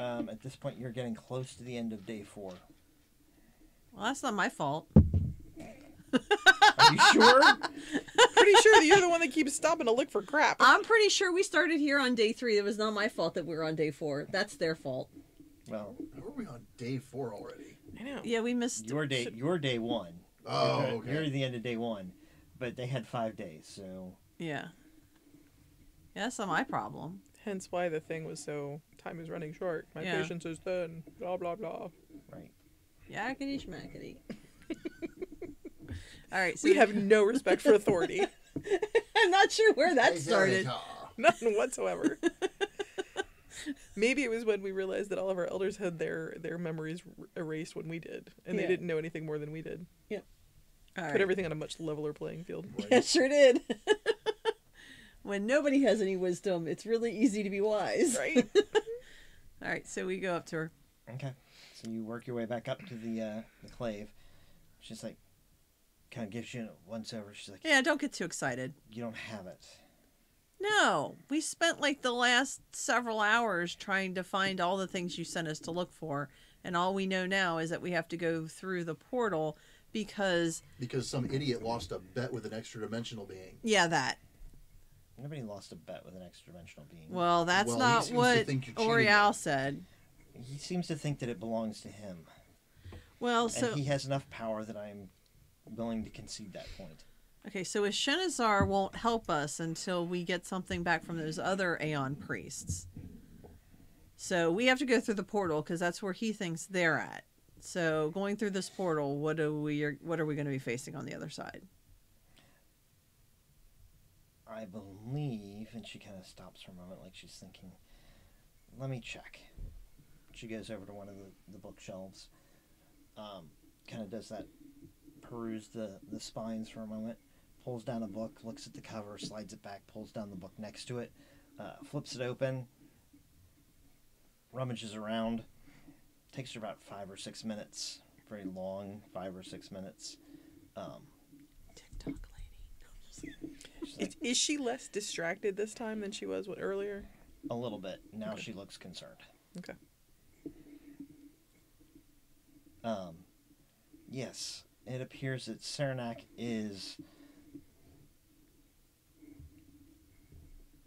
At this point, you're getting close to the end of day 4. Well, that's not my fault. Are you sure? Pretty sure that you're the one that keeps stopping to look for crap. I'm pretty sure we started here on day 3. It was not my fault that we were on day 4. That's their fault. Well, were we on day 4 already? I know. Yeah, we missed your day one. Oh, okay. You're at the end of day 1, but they had 5 days, so yeah, that's not my problem. Hence why the thing was so time is running short. My patience is done. Blah blah blah. Right. Yakety schmackety. All right, so we have no respect for authority. I'm not sure where that started. None whatsoever. Maybe it was when we realized that all of our elders had their memories erased when we did, and they didn't know anything more than we did. Yeah. All right. Put everything on a much leveler playing field. Right. Yeah, sure did. When nobody has any wisdom, it's really easy to be wise. Right. All right, so we go up to her. Okay. So you work your way back up to the clave. She's like, kind of gives you a once over. She's like, yeah, don't get too excited. You don't have it. No, we spent like the last several hours trying to find all the things you sent us to look for. And all we know now is that we have to go through the portal because some idiot lost a bet with an extra dimensional being. Yeah, that. Nobody lost a bet with an extra dimensional being. Well, that's not what Orial said. He seems to think that it belongs to him. Well, so. And he has enough power that I'm willing to concede that point. Okay, so Ishkanazar won't help us until we get something back from those other Aeon priests. So we have to go through the portal because that's where he thinks they're at. So going through this portal, what are we going to be facing on the other side? I believe, and she kind of stops for a moment like she's thinking, let me check. She goes over to one of the bookshelves, kind of does that, peruse the spines for a moment, pulls down a book, looks at the cover, slides it back, pulls down the book next to it, flips it open, rummages around. Takes her about 5 or 6 minutes. Very long, 5 or 6 minutes. TikTok lady. Like, is she less distracted this time than she was earlier? A little bit. Now okay. She looks concerned. Okay. Yes. It appears that Saranac is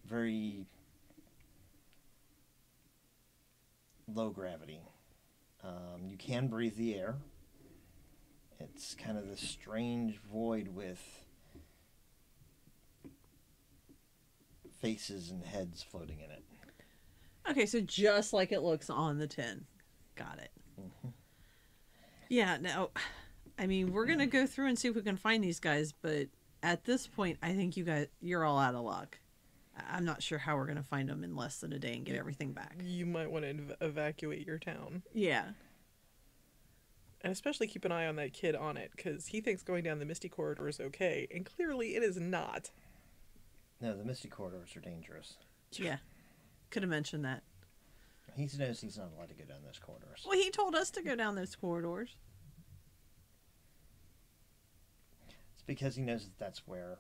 very low gravity. You can breathe the air. It's kind of this strange void with faces and heads floating in it. Okay, so just like it looks on the tin. Got it. Mm-hmm. Yeah, no. I mean, we're going to go through and see if we can find these guys, but at this point, I think you're all out of luck. I'm not sure how we're going to find them in less than a day and get everything back. You might want to evacuate your town. Yeah. And especially keep an eye on that kid on it, because he thinks going down the Misty Corridor is okay, and clearly it is not. No, the Misty Corridors are dangerous. Yeah. Could have mentioned that. He knows he's not allowed to go down those corridors. Well, he told us to go down those corridors. Because he knows that that's where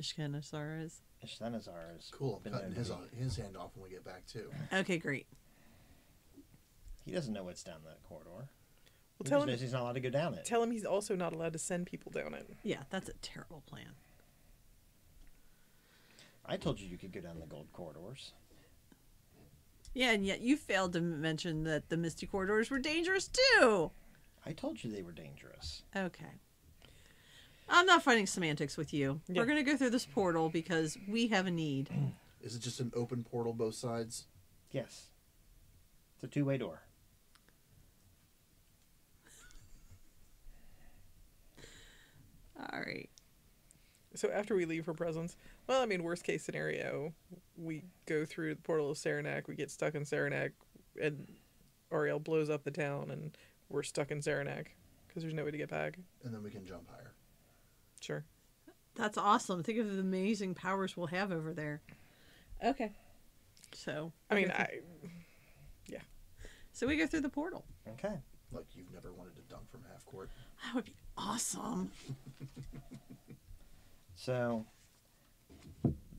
Ishkanazar is. Ishkanazar is. Cool. I'm cutting his hand off when we get back, too. Okay, great. He doesn't know what's down that corridor. Well, he just knows he's not allowed to go down it. Tell him he's also not allowed to send people down it. Yeah, that's a terrible plan. I told you could go down the gold corridors. Yeah, and yet you failed to mention that the Misty Corridors were dangerous, too. I told you they were dangerous. Okay. I'm not fighting semantics with you. Yeah. We're going to go through this portal because we have a need. Is it just an open portal both sides? Yes. It's a two-way door. All right. So after we leave her presence, well, I mean, worst case scenario, we go through the portal of Saranac, we get stuck in Saranac, and Oriel blows up the town, and we're stuck in Saranac because there's no way to get back. And then we can jump higher. Sure. That's awesome. Think of the amazing powers we'll have over there. Okay. So. Yeah. So we go through the portal. Okay. Like you've never wanted to dunk from half court. That would be awesome. So,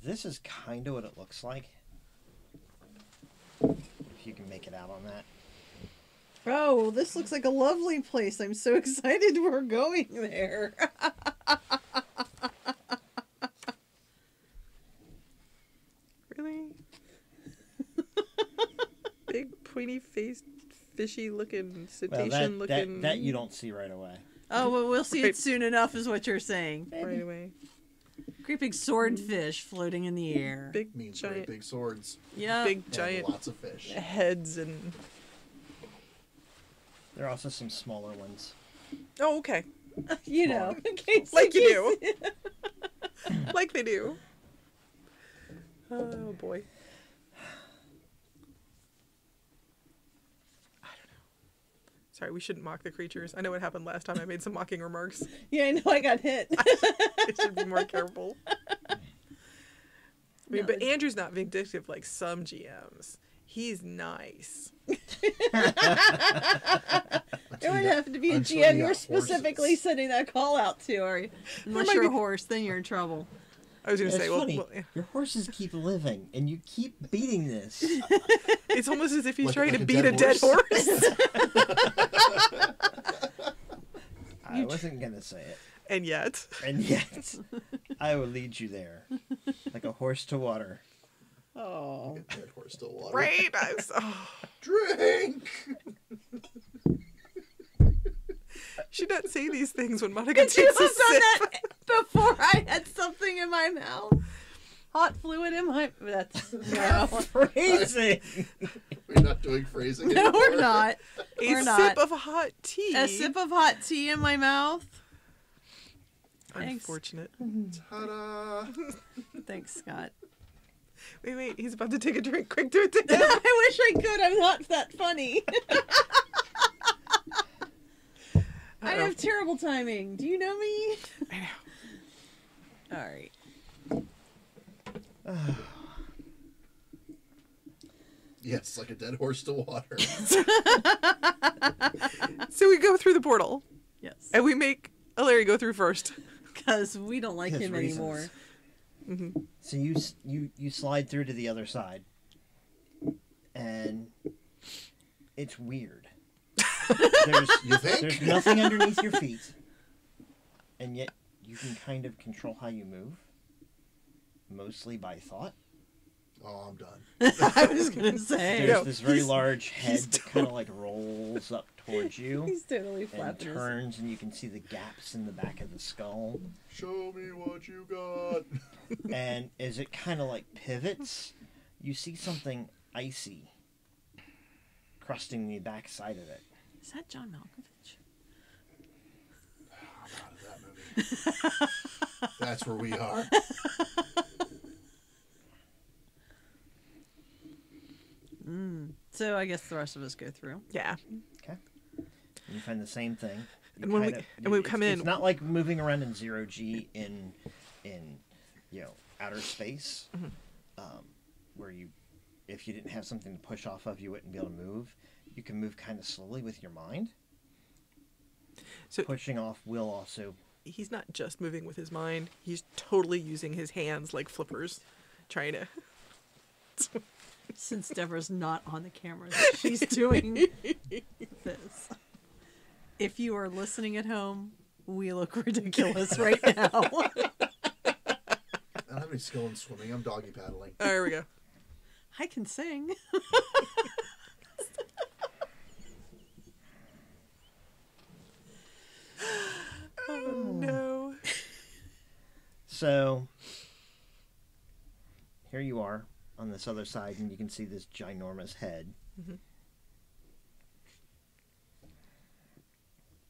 this is kind of what it looks like. If you can make it out on that. Oh, this looks like a lovely place. I'm so excited we're going there. Really? Big, pointy-faced, fishy-looking, cetacean-looking... Well, that you don't see right away. Oh, well, we'll see it soon enough is what you're saying. Right away. Creeping swordfish floating in the air. Big, means giant... Very big swords. Yeah. Big, giant... Lots of fish. Heads and... There are also some smaller ones. Oh, okay. You know, in case... Like you do. Like they do. Oh, boy. I don't know. Sorry, we shouldn't mock the creatures. I know what happened last time. I made some mocking remarks. Yeah, I know. I got hit. I should be more careful. I mean, no, but Andrew's not vindictive like some GMs. He's nice. It would have to be a GM you're specifically sending that call out to, or unless you're a horse, then you're in trouble. I was going to say, well, yeah. Your horses keep living, and you keep beating this. It's almost as if he's trying to beat a dead horse. I wasn't going to say it. And yet. And yet. I will lead you there. Like a horse to water. Oh. Dead horse to water. Right? Drink! Should not say these things when Monica takes a sip. Could you have done that before I had something in my mouth? Hot fluid in my... That's phrasing. We're not doing phrasing anymore. No, we're not. A sip of hot tea. A sip of hot tea in my mouth. Unfortunate. Thanks. Ta-da! Thanks, Scott. Wait. He's about to take a drink. Quick, do it to him. I wish I could. I'm not that funny. I have terrible timing. Do you know me? I know. All right. Yes, like a dead horse to water. So we go through the portal. Yes. And we make Larry go through first. Because we don't like him anymore. Mm-hmm. So you slide through to the other side. And it's weird. There's nothing underneath your feet, and yet you can kind of control how you move, mostly by thought. Oh, I'm done. I was gonna say there's this very large head that kind of like rolls up towards you. He's totally flapping. And turns, and you can see the gaps in the back of the skull. Show me what you got. And as it kind of like pivots, you see something icy crusting the back side of it. Is that John Malkovich? Oh, I'm out of that movie. That's where we are. So I guess the rest of us go through. Yeah. Okay. And you find the same thing. And when we come in, it's not like moving around in zero G in outer space, where you, if you didn't have something to push off of, you wouldn't be able to move. You can move kind of slowly with your mind. So pushing off will also... He's not just moving with his mind. He's totally using his hands like flippers, trying to... Since Deborah's not on the camera, she's doing this. If you are listening at home, we look ridiculous right now. I don't have any skill in swimming. I'm doggy paddling. Oh, here we go. I can sing. Oh, no. So, here you are on this other side, and you can see this ginormous head. Mm-hmm.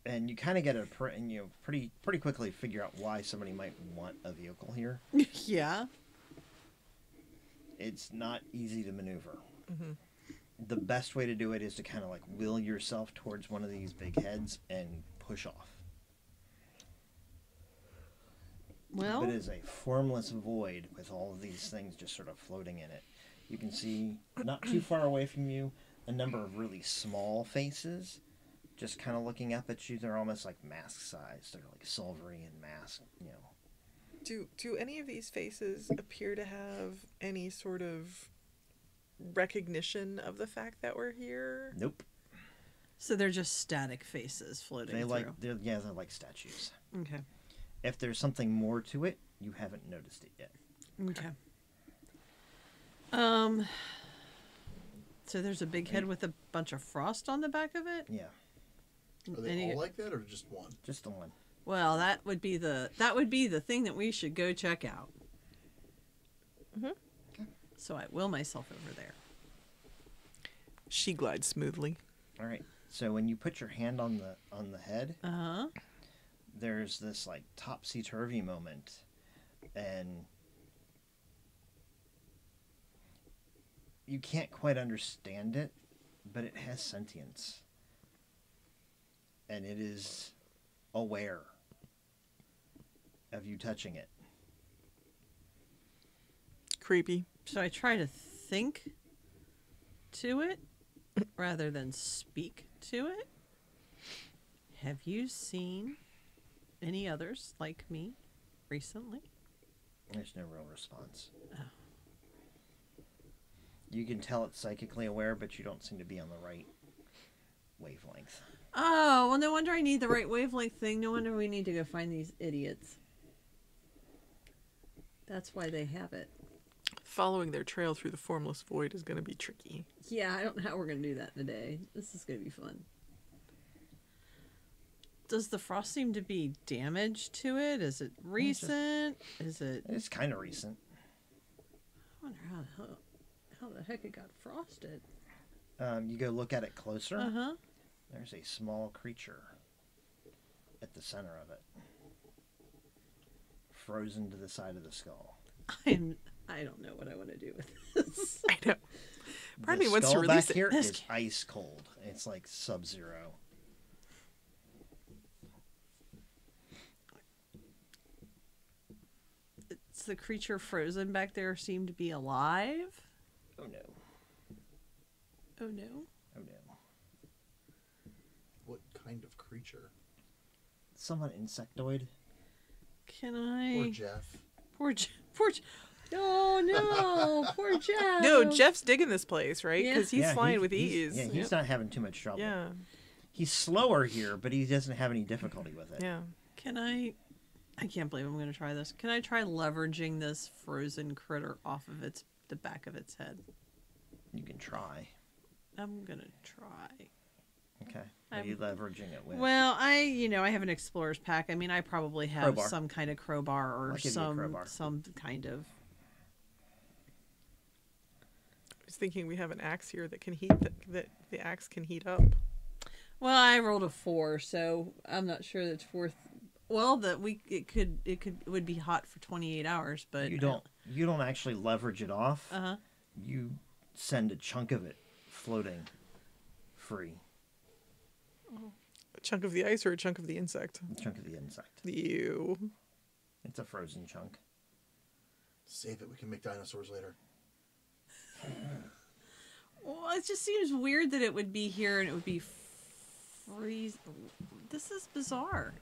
And you kind of get pretty quickly figure out why somebody might want a vehicle here. Yeah. It's not easy to maneuver. Mm-hmm. The best way to do it is to kind of like will yourself towards one of these big heads and push off. Well, it is a formless void with all of these things just sort of floating in it. You can see, not too far away from you, a number of really small faces just kind of looking up at you. They're almost like mask-sized. They're like silvery and mask, you know. Do any of these faces appear to have any sort of recognition of the fact that we're here. Nope. So they're just static faces floating through. They're like statues. Okay. If there's something more to it, you haven't noticed it yet. Okay. So there's a big head with a bunch of frost on the back of it? Yeah. Are they all like that or just one? Just the one. Well, that would be the thing that we should go check out. Mm-hmm. Okay. So I will myself over there. She glides smoothly. All right. So when you put your hand on the head, there's this like topsy-turvy moment, and you can't quite understand it, but it has sentience, and it is aware of you touching it. Creepy. So I try to think to it rather than speak to it. Have you seen any others like me recently? There's no real response. Oh. You can tell it's psychically aware, but you don't seem to be on the right wavelength. Oh, well, no wonder I need the right wavelength thing. No wonder we need to go find these idiots. That's why they have it. Following their trail through the formless void is going to be tricky. Yeah, I don't know how we're going to do that today. This is going to be fun. Does the frost seem to be damaged to it? Is it recent? It's kind of recent. I wonder how the heck it got frosted. You go look at it closer. Uh-huh. There's a small creature at the center of it, frozen to the side of the skull. I don't know what I want to do with this. I know. Probably wants to release it. The skull back here is ice cold. It's like sub-zero. Does the creature frozen back there seem to be alive? Oh no. Oh no? Oh no. What kind of creature? Somewhat insectoid. Can I... Poor Jeff. Poor Jeff. Oh, no. Poor Jeff. No, Jeff's digging this place, right? Because he's flying with ease. Yeah, he's not having too much trouble. Yeah. He's slower here, but he doesn't have any difficulty with it. Yeah. Can I can't believe I'm going to try this. Can I try leveraging this frozen critter off of the back of its head? You can try. I'm going to try. Okay. Are you leveraging it with? Well, I have an explorer's pack. I mean, I probably have some kind of crowbar or some kind of... I was thinking we have an axe here that can heat that the axe can heat up. Well, I rolled a 4, so I'm not sure that's worth. Well, it would be hot for 28 hours, but you don't actually leverage it off. Uh-huh. You send a chunk of it floating free. Oh. A chunk of the ice or a chunk of the insect? A chunk of the insect. Ew. It's a frozen chunk. Save it. We can make dinosaurs later. Well, it just seems weird that it would be here and it would be freeze. This is bizarre.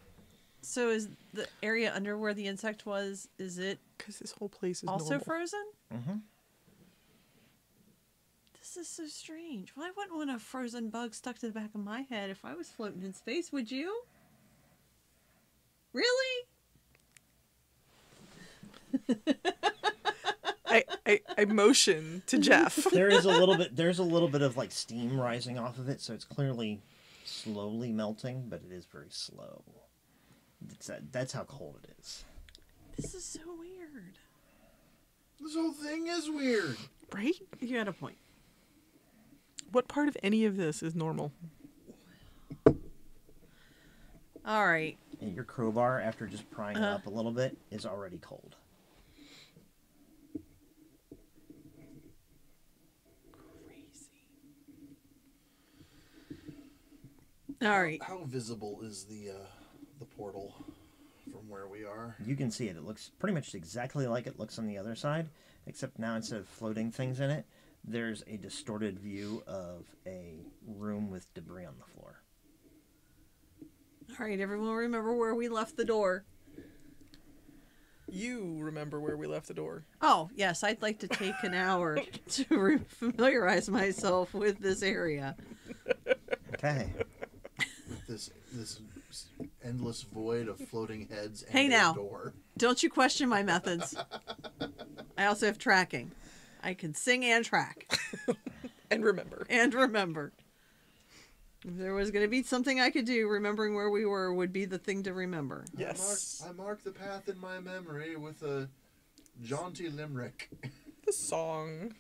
So is the area under where the insect was, is it... Because this whole place is also normal. Frozen? Mm-hmm. This is so strange. Well, I wouldn't want a frozen bug stuck to the back of my head if I was floating in space, would you? Really? I motion to Jeff. There's a little bit of like steam rising off of it, so it's clearly slowly melting, but it is very slow. That's how cold it is. This is so weird. This whole thing is weird, right? You had a point. What part of any of this is normal? All right. And your crowbar, after just prying it up a little bit, is already cold. All right. How visible is the portal from where we are? You can see it. It looks pretty much exactly like it looks on the other side, except now instead of floating things in it, there's a distorted view of a room with debris on the floor. All right, everyone remember where we left the door. You remember where we left the door. Oh, yes. I'd like to take an hour to familiarize myself with this area. Okay. This endless void of floating heads and hey now, door. Don't you question my methods. I also have tracking. I can sing and track. And remember. And remember. If there was going to be something I could do, remembering where we were would be the thing to remember. Yes. I mark the path in my memory with a jaunty limerick. The song.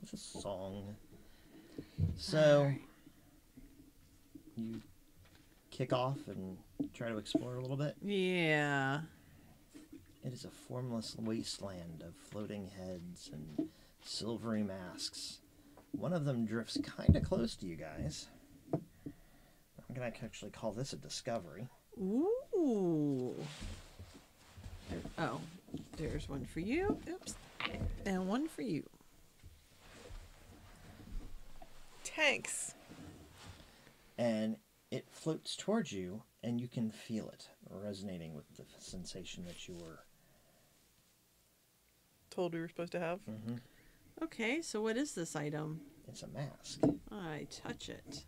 It's a song. So, right. You kick off and try to explore a little bit? Yeah. It is a formless wasteland of floating heads and silvery masks. One of them drifts kind of close to you guys. I'm going to actually call this a discovery. Ooh. There, oh, there's one for you. Oops. And one for you. Tanks. And it floats towards you, and you can feel it resonating with the sensation that you were told we were supposed to have. Mm-hmm. Okay, so what is this item? It's a mask. I touch it.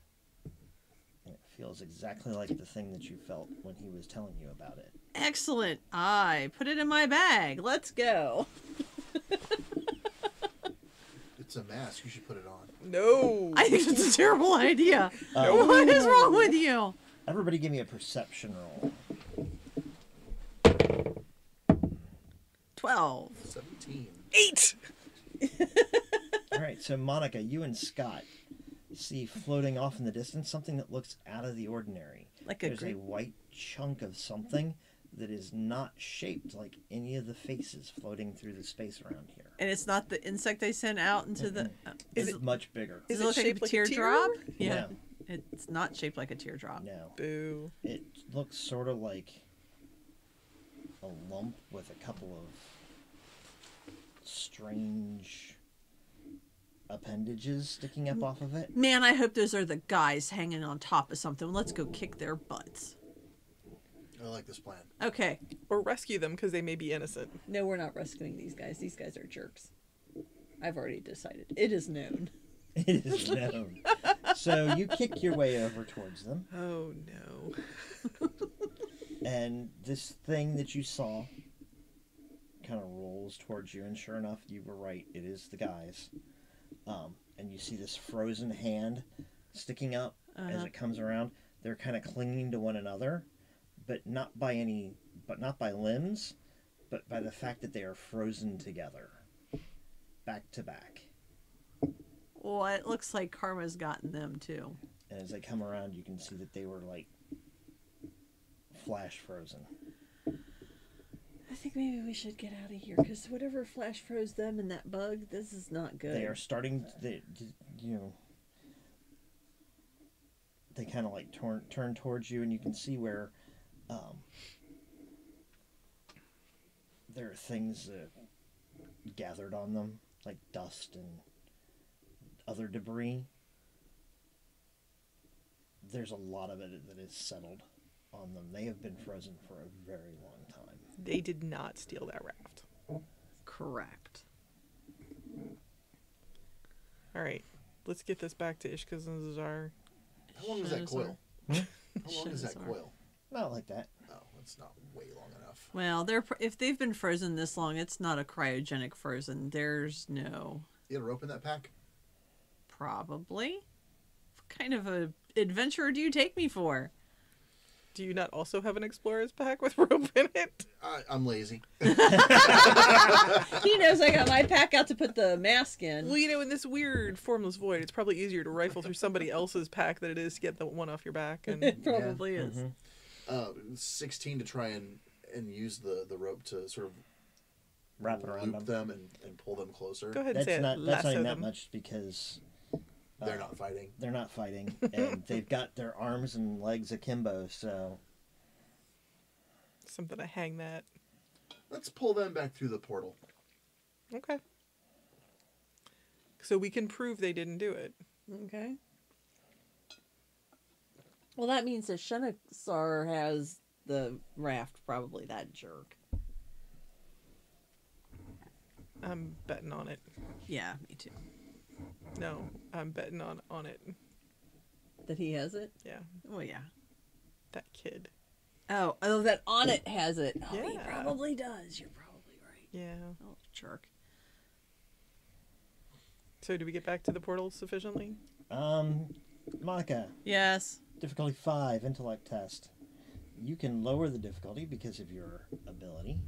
Feels exactly like the thing that you felt when he was telling you about it. Excellent. I put it in my bag. Let's go. It's a mask. You should put it on. No. I think that's a terrible idea. No. What is wrong with you? Everybody give me a perception roll. 12. 17. 8. All right. So, Monica, you and Scott see floating off in the distance something that looks out of the ordinary. Like a There's a white chunk of something that is not shaped like any of the faces floating through the space around here. And it's not the insect they sent out into the... It's much bigger. Is it shaped like a teardrop? Yeah. No. It's not shaped like a teardrop. No. Boo. It looks sort of like a lump with a couple of strange appendages sticking up off of it. Man, I hope those are the guys hanging on top of something. Let's go kick their butts. I like this plan. Okay. Or rescue them because they may be innocent. No, we're not rescuing these guys. These guys are jerks. I've already decided. It is known. It is known. So you kick your way over towards them. Oh, no. And this thing that you saw kind of rolls towards you, and sure enough, you were right. It is the guys. And you see this frozen hand sticking up as it comes around. They're kind of clinging to one another, but not by limbs, but by the fact that they are frozen together, back to back. Well, it looks like karma's gotten them too. And as they come around, you can see that they were like flash frozen. I think maybe we should get out of here because whatever flash froze them and that bug, this is not good. They are starting to, they kind of like turn towards you, and you can see where there are things gathered on them, like dust and other debris. There's a lot of it that is settled on them. They have been frozen for a very long time. They did not steal that raft. Correct. All right, let's get this back to Ishkanazar. How long is that coil? How long is that coil? Not like that. No, it's not way long enough. Well, if they've been frozen this long, it's not a cryogenic frozen. There's no... You had a rope in that pack? Probably. What kind of a adventurer do you take me for? Do you not also have an explorer's pack with rope in it? I'm lazy. He knows I got my pack out to put the mask in. Well, you know, in this weird formless void, it's probably easier to rifle through somebody else's pack than it is to get the one off your back. And... It probably is. Mm-hmm. 16 to try and use the rope to sort of wrap it around them and pull them closer. Go ahead and say it. That's not that much because... They're not fighting. They're not fighting, and they've got their arms and legs akimbo, so... Something to hang that. Let's pull them back through the portal. Okay. So we can prove they didn't do it. Okay. Well, that means that Shenazar has the raft, probably, that jerk. I'm betting on it. Yeah, me too. No, I'm betting on it. That he has it? Yeah. Well, yeah. That kid. Oh, that Onit has it. Oh, yeah. He probably does. You're probably right. Yeah. Oh, jerk. So, do we get back to the portal sufficiently? Monica. Yes. Difficulty 5, intellect test. You can lower the difficulty because of your ability.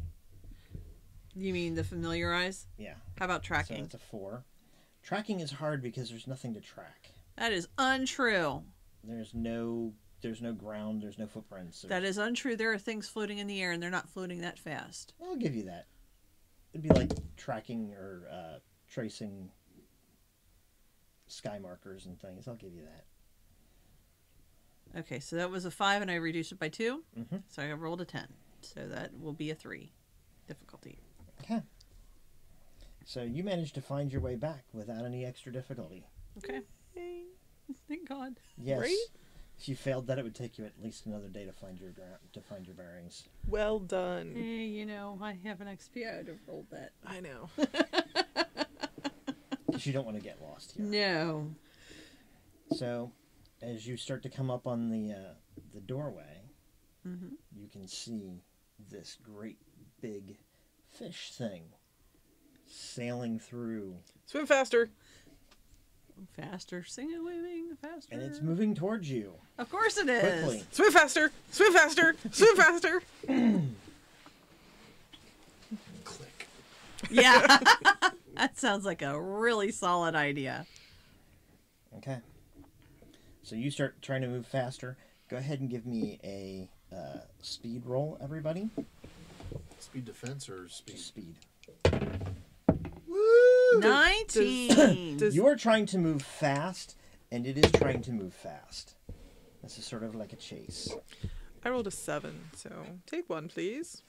You mean the familiarize? Yeah. How about tracking? So that's a 4. Tracking is hard because there's nothing to track. That is untrue. There's no ground, there's no footprints. That is untrue. There are things floating in the air and they're not floating that fast. I'll give you that. It'd be like tracking or tracing sky markers and things. I'll give you that. Okay, so that was a 5 and I reduced it by 2. Mm-hmm. So I rolled a 10. So that will be a 3 difficulty. Okay. So you managed to find your way back without any extra difficulty. Okay. Yay. Thank God. Yes. Right? If you failed that, it would take you at least another day to find your bearings. Well done. Hey, you know, I have an XP. I would have rolled that. I know. Because you don't want to get lost here. No. So, as you start to come up on the doorway, mm-hmm. you can see this great big fish thing sailing through. Swim faster. Faster, sing it, waving faster. And it's moving towards you. Of course it is. Quickly. Swim faster, swim faster, swim faster. Click. Yeah. That sounds like a really solid idea. Okay. So you start trying to move faster. Go ahead and give me a speed roll, everybody. Speed defense or speed? Speed. 19. Does you are trying to move fast, and it is trying to move fast. This is sort of like a chase. I rolled a 7, so take one, please.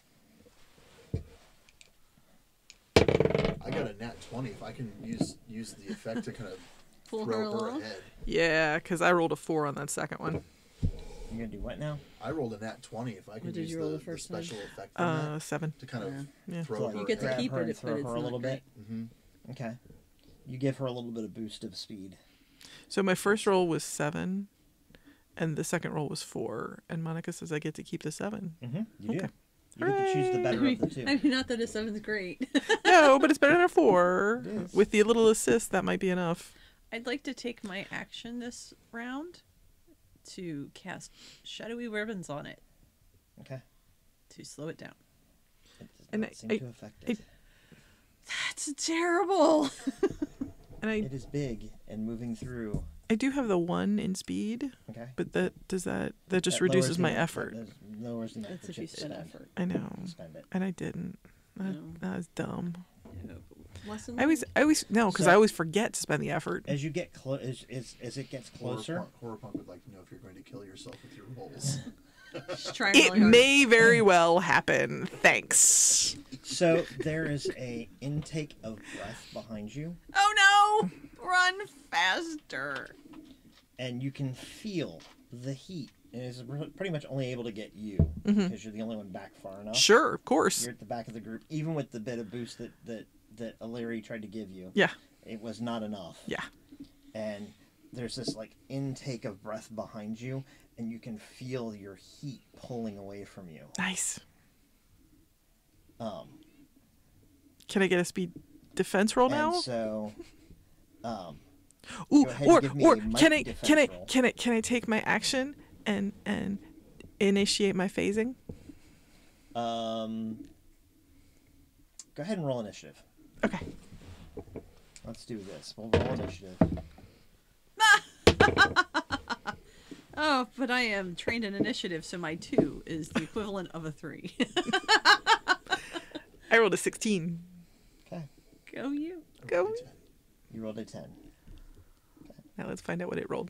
I got a nat 20. If I can use the effect to kind of pull her ahead. Yeah, because I rolled a 4 on that second one. You're going to do what now? I rolled a nat 20. If I can use the special effect on that. 7. To kind of throw her. You get to keep it, but it's not a little bit. Mm-hmm. Okay. You give her a little bit of boost of speed. So my first roll was 7, and the second roll was 4. And Monica says I get to keep the 7. Mm-hmm. You do. You get to choose the better of the two. I mean, not that a 7's great. No, but it's better than a 4. Yes. With the little assist, that might be enough. I'd like to take my action this round to cast Shadowy Ribbons on it. Okay. To slow it down. It does not seem to affect it. That's terrible. And it is big and moving through. I do have the 1 in speed. Okay. But that just reduces my effort. Lowers the effort. That's if you spend effort. I know. Spend it. And I didn't. That was dumb. Yeah, I always forget to spend the effort. As you get close, as it gets closer. Horror punk would like to know if you're going to kill yourself with your rolls. It may very well happen. Thanks. So there is a intake of breath behind you. Oh no! Run faster. And you can feel the heat. And it's pretty much only able to get you because you're the only one back far enough. Sure, of course. You're at the back of the group, even with the bit of boost that O'Leary tried to give you. Yeah. It was not enough. Yeah. And there's this like intake of breath behind you. And you can feel your heat pulling away from you. Nice. Can I get a speed defense roll now? So, ooh, or can I take my action and initiate my phasing? Go ahead and roll initiative. Okay. Let's do this. We'll roll initiative. Oh, but I am trained in initiative, so my 2 is the equivalent of a 3. I rolled a 16. Okay. Go you. Go. You rolled a 10. Okay. Now let's find out what it rolled.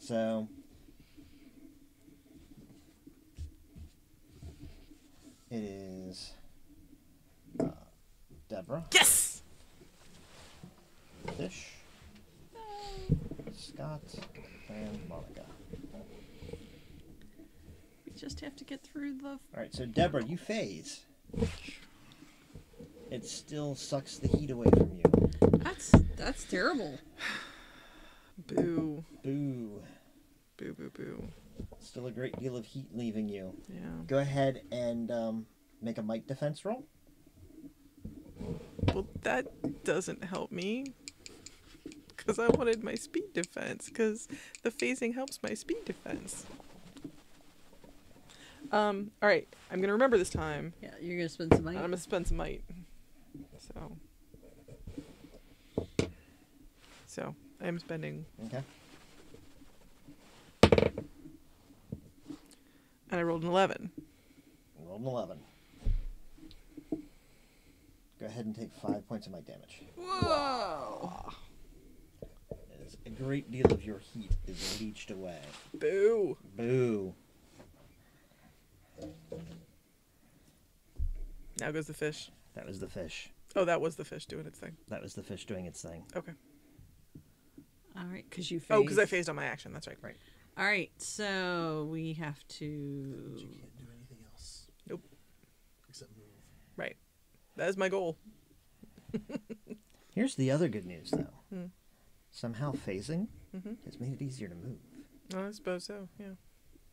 So, it is Deborah. Yes! Fish. Scott. And Monica. We just have to get through the... Alright, so Deborah, you phase. it still sucks the heat away from you. That's terrible. Boo. Boo. Boo, boo, boo. Still a great deal of heat leaving you. Yeah. Go ahead and make a might defense roll. Well, that doesn't help me. Because I wanted my speed defense. Because the phasing helps my speed defense. Alright, I'm going to remember this time. Yeah, you're going to spend some might. I'm going to spend some might. So, I'm spending. Okay. And I rolled an 11. Rolled an 11. Go ahead and take 5 points of might damage. Whoa! A great deal of your heat is leached away. Boo! Boo! Now goes the fish. That was the fish. Oh, that was the fish doing its thing. That was the fish doing its thing. Okay. All right, because you phased. Oh, because I phased on my action. That's right. Right. All right, so we have to. But you can't do anything else. Nope. Except move. Right. That is my goal. Here's the other good news, though. Hmm. Somehow phasing has made it easier to move. I suppose so, yeah.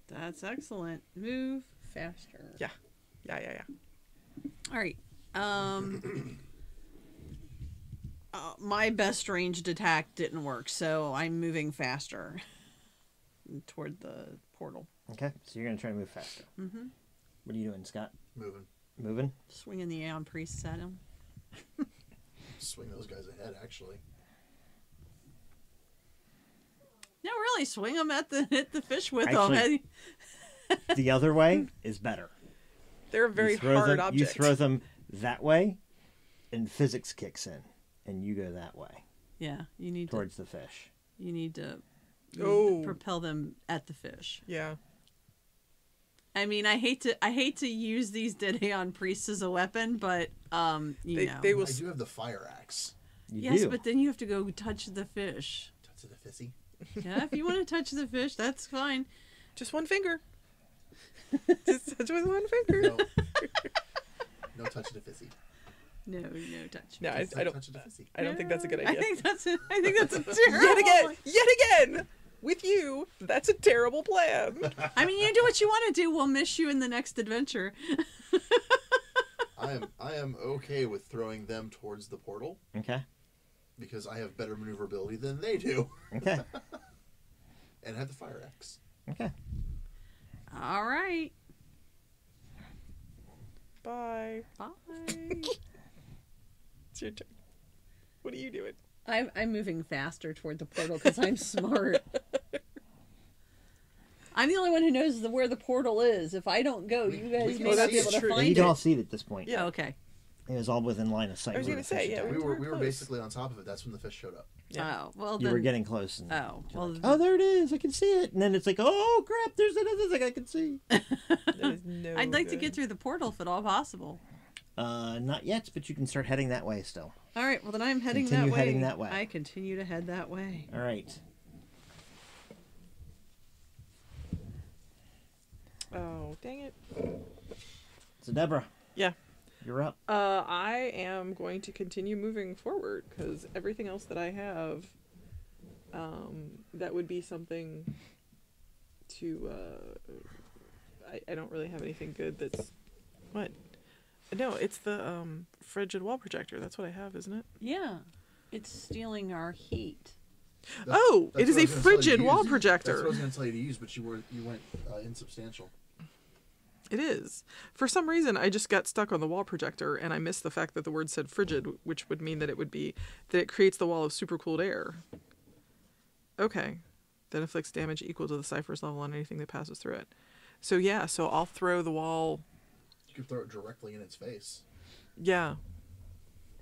That's excellent. Move faster. Yeah. Yeah, yeah, yeah. All right. My best ranged attack didn't work, so I'm moving faster toward the portal. Okay, so you're going to try to move faster. Mm-hmm. What are you doing, Scott? Moving. Moving? Swinging the Aeon Priests at him. Swing those guys ahead, actually. No, really, swing them at the fish with them. The other way is better. They're a very hard object. You throw them that way, and physics kicks in, and you go that way. Yeah, you need towards the fish. You need to propel them at the fish. Yeah. I mean, I hate to use these Aeon Priests as a weapon, but you know, they do have the fire axe. Yes, but then you have to go touch the fish. Touch the fissy. Yeah, if you want to touch the fish, that's fine. Just one finger. Just touch with one finger. No, no touch the fissy. No, no touch. No, I don't. Touch the fissy. I don't think that's a good idea. I think that's a terrible. Yet again, with you, that's a terrible plan. I mean, you do what you want to do. We'll miss you in the next adventure. I am okay with throwing them towards the portal. Okay. Because I have better maneuverability than they do. Okay. And I have the fire axe. Okay. All right. Bye. Bye. It's your turn. What are you doing? I'm moving faster toward the portal because I'm smart. I'm the only one who knows where the portal is. If I don't go, you guys may not be able to find it. You can all see it at this point. Yeah, okay. It was all within line of sight. I was going to say, yeah, we were basically on top of it. That's when the fish showed up. Yeah. Oh, well, then you were getting close. And oh, there it is! I can see it. And then it's like, oh crap! There's another thing I can see. I'd like to get through the portal if at all possible. Not yet, but you can start heading that way still. All right. Well, then I'm heading that way. Continue heading that way. I continue to head that way. All right. Oh, dang it! So Deborah. Yeah. You're up. I am going to continue moving forward because everything else that I have, that would be something to. I don't really have anything good. That's what? No, it's the frigid wall projector. That's what I have, isn't it? Yeah, it's stealing our heat. It is a frigid wall projector. That's what I was going to tell you to use, but you went insubstantial. It is. For some reason, I just got stuck on the wall projector, and I missed the fact that the word said frigid, which would mean that it creates the wall of supercooled air. Okay. That inflicts damage equal to the cipher's level on anything that passes through it. So, yeah. So, I'll throw the wall. You can throw it directly in its face. Yeah.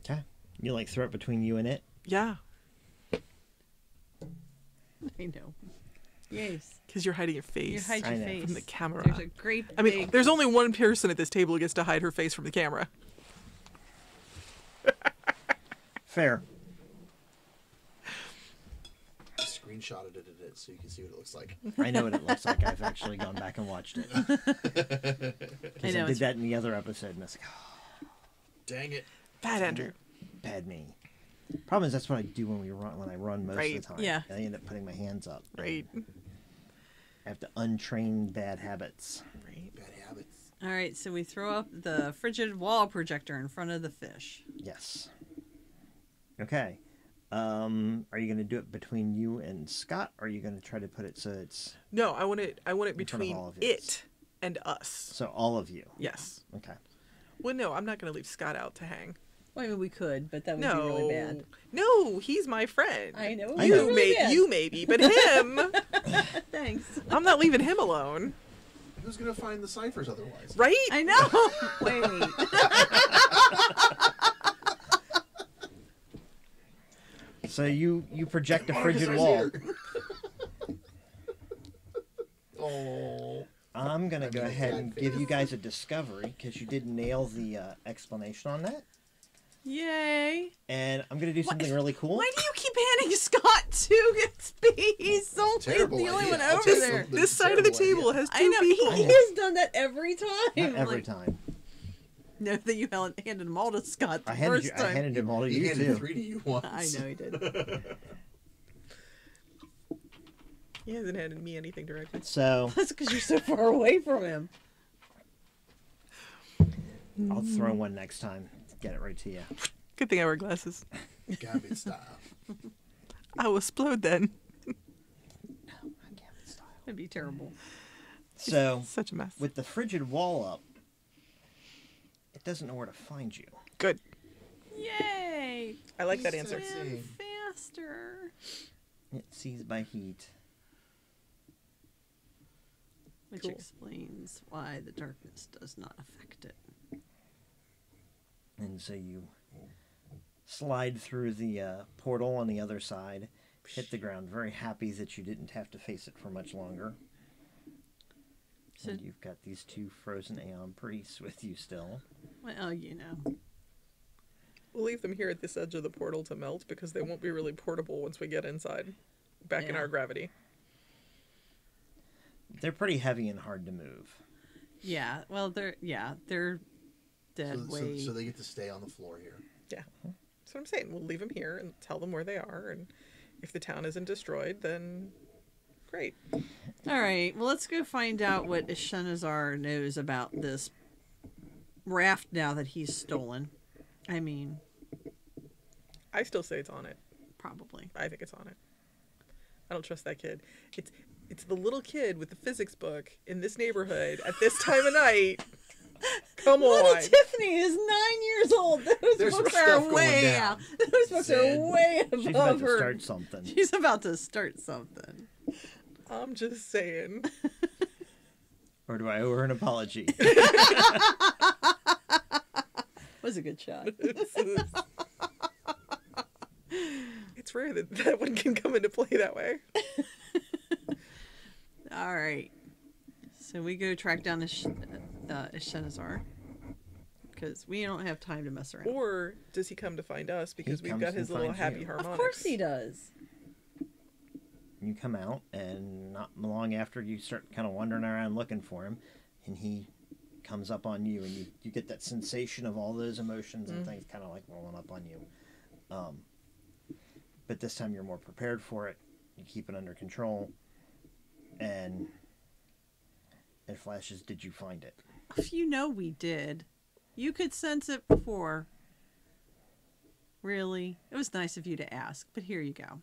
Okay. You, like, throw it between you and it? Yeah. I know. Yes. Because you're hiding your face. You hide your face from the camera. There's a great big... I mean, there's only one person at this table who gets to hide her face from the camera. Fair. I screenshotted it so you can see what it looks like. I know what it looks like. I've actually gone back and watched it. Because I did that in the other episode, and I was like, oh. Dang it. Bad Andrew. Bad me. Problem is that's what I do when we run. When I run most of the time, yeah, I end up putting my hands up. Right. I have to untrain bad habits. Right. Bad habits. All right, so we throw up the frigid wall projector in front of the fish. Yes. Okay. Are you going to do it between you and Scott, or are you going to try to put it so it's... No, I want it between it and us. So all of you. Yes. Okay. Well, no, I'm not going to leave Scott out to hang. Well, I mean, we could, but that would be really bad. No, he's my friend. I know. You maybe, but him. Thanks. I'm not leaving him alone. Who's going to find the ciphers otherwise? Right? I know. Wait. So you project a frigid wall. Oh. I'm going to go ahead and give you guys a discovery because you did nail the explanation on that. Yay. And I'm going to do something really cool. Why do you keep handing Scott two XP? He's the only one over there. This side of the table has two people. He has done that every time. Not every time. No, that you handed them all to Scott the first time. I handed them all to you, too. He handed three to you once. I know he did. He hasn't handed me anything directly. So. That's because you're so far away from him. I'll throw one next time. Get it right to you. Good thing I wear glasses. Gambit style. I will explode then. No, not Gambit style. That'd be terrible. So, it's such a mess. With the frigid wall up, it doesn't know where to find you. Good. Yay! I like that answer. Faster. It sees by heat. Which explains why the darkness does not affect it. And so you slide through the portal on the other side, hit the ground, very happy that you didn't have to face it for much longer. So, and you've got these two frozen Aeon priests with you still. Well, you know. We'll leave them here at this edge of the portal to melt because they won't be really portable once we get inside, back in our gravity. They're pretty heavy and hard to move. Yeah, well, they're... So they get to stay on the floor here. Yeah. That's what I'm saying. We'll leave them here and tell them where they are. And if the town isn't destroyed, then great. All right. Well, let's go find out what Ishkanazar knows about this raft now that he's stolen. I mean... I still say it's on it. Probably. I think it's on it. I don't trust that kid. It's the little kid with the physics book in this neighborhood at this time of night. Come on. Tiffany is 9 years old. Those books are way out. Those books are way above her. She's about to start something. She's about to start something. I'm just saying. Or do I owe her an apology? Was a good shot. It's rare that that one can come into play that way. All right. So we go track down this... Shenazar, because we don't have time to mess around. Or does he come to find us because we've got his little happy harmonics? Of course he does. You come out, and not long after you start kind of wandering around looking for him, and he comes up on you, and you get that sensation of all those emotions and things kind of like rolling up on you. But this time you're more prepared for it. You keep it under control, and it flashes, did you find it? You know we did. You could sense it before. Really? It was nice of you to ask, but here you go.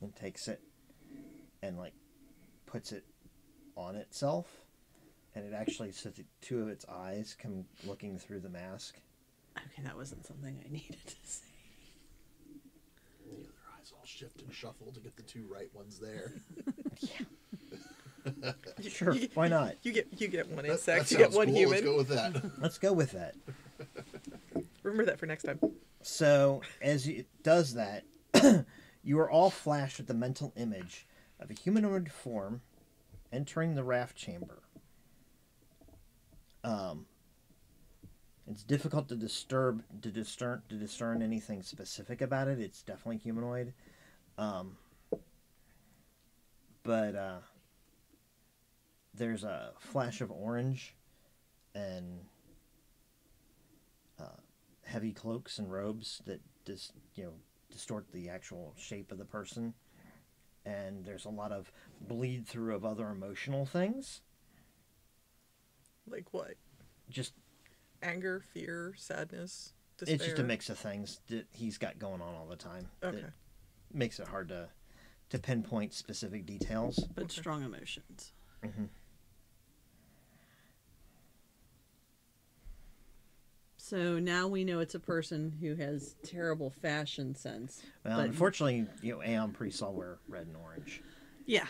It takes it and, like, puts it on itself. And it actually, so the two of its eyes come looking through the mask. Okay, that wasn't something I needed to say. The other eyes all shift and shuffle to get the two right ones there. Yeah. Sure, why not? You get one insect, you get one cool. Human. Let's go with that. Let's go with that. Remember that for next time. So, as it does that, you are all flashed with the mental image of a humanoid form entering the raft chamber. It's difficult to discern anything specific about it. It's definitely humanoid. But there's a flash of orange and heavy cloaks and robes that just, you know, distort the actual shape of the person. And there's a lot of bleed through of other emotional things. Like what? Just anger, fear, sadness, despair. It's just a mix of things that he's got going on all the time. Okay. That makes it hard to pinpoint specific details. But okay. Strong emotions. Mm-hmm. So now we know it's a person who has terrible fashion sense. Well, but unfortunately, you know, Aeon priests all wear red and orange. Yeah.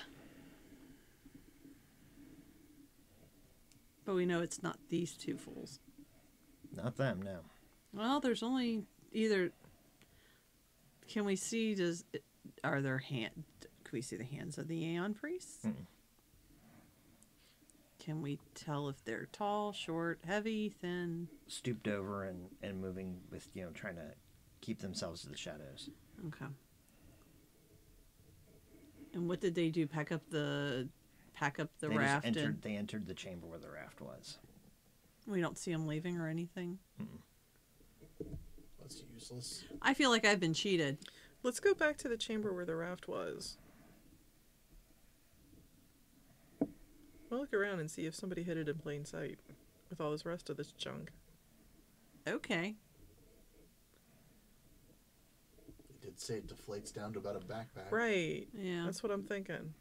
But we know it's not these two fools. Not them, no. Well, there's only either. Can we see? Does are there hand? Can we see the hands of the Aeon priests? Mm-mm. Can we tell if they're tall, short, heavy, thin? Stooped over and moving with, you know, trying to keep themselves to the shadows. Okay. And what did they do? Pack up the raft? They entered the chamber where the raft was. We don't see them leaving or anything? Mm-mm. That's useless. I feel like I've been cheated. Let's go back to the chamber where the raft was. We'll look around and see if somebody hid it in plain sight with all this rest of this junk. Okay. It did say it deflates down to about a backpack. Right. Yeah. That's what I'm thinking.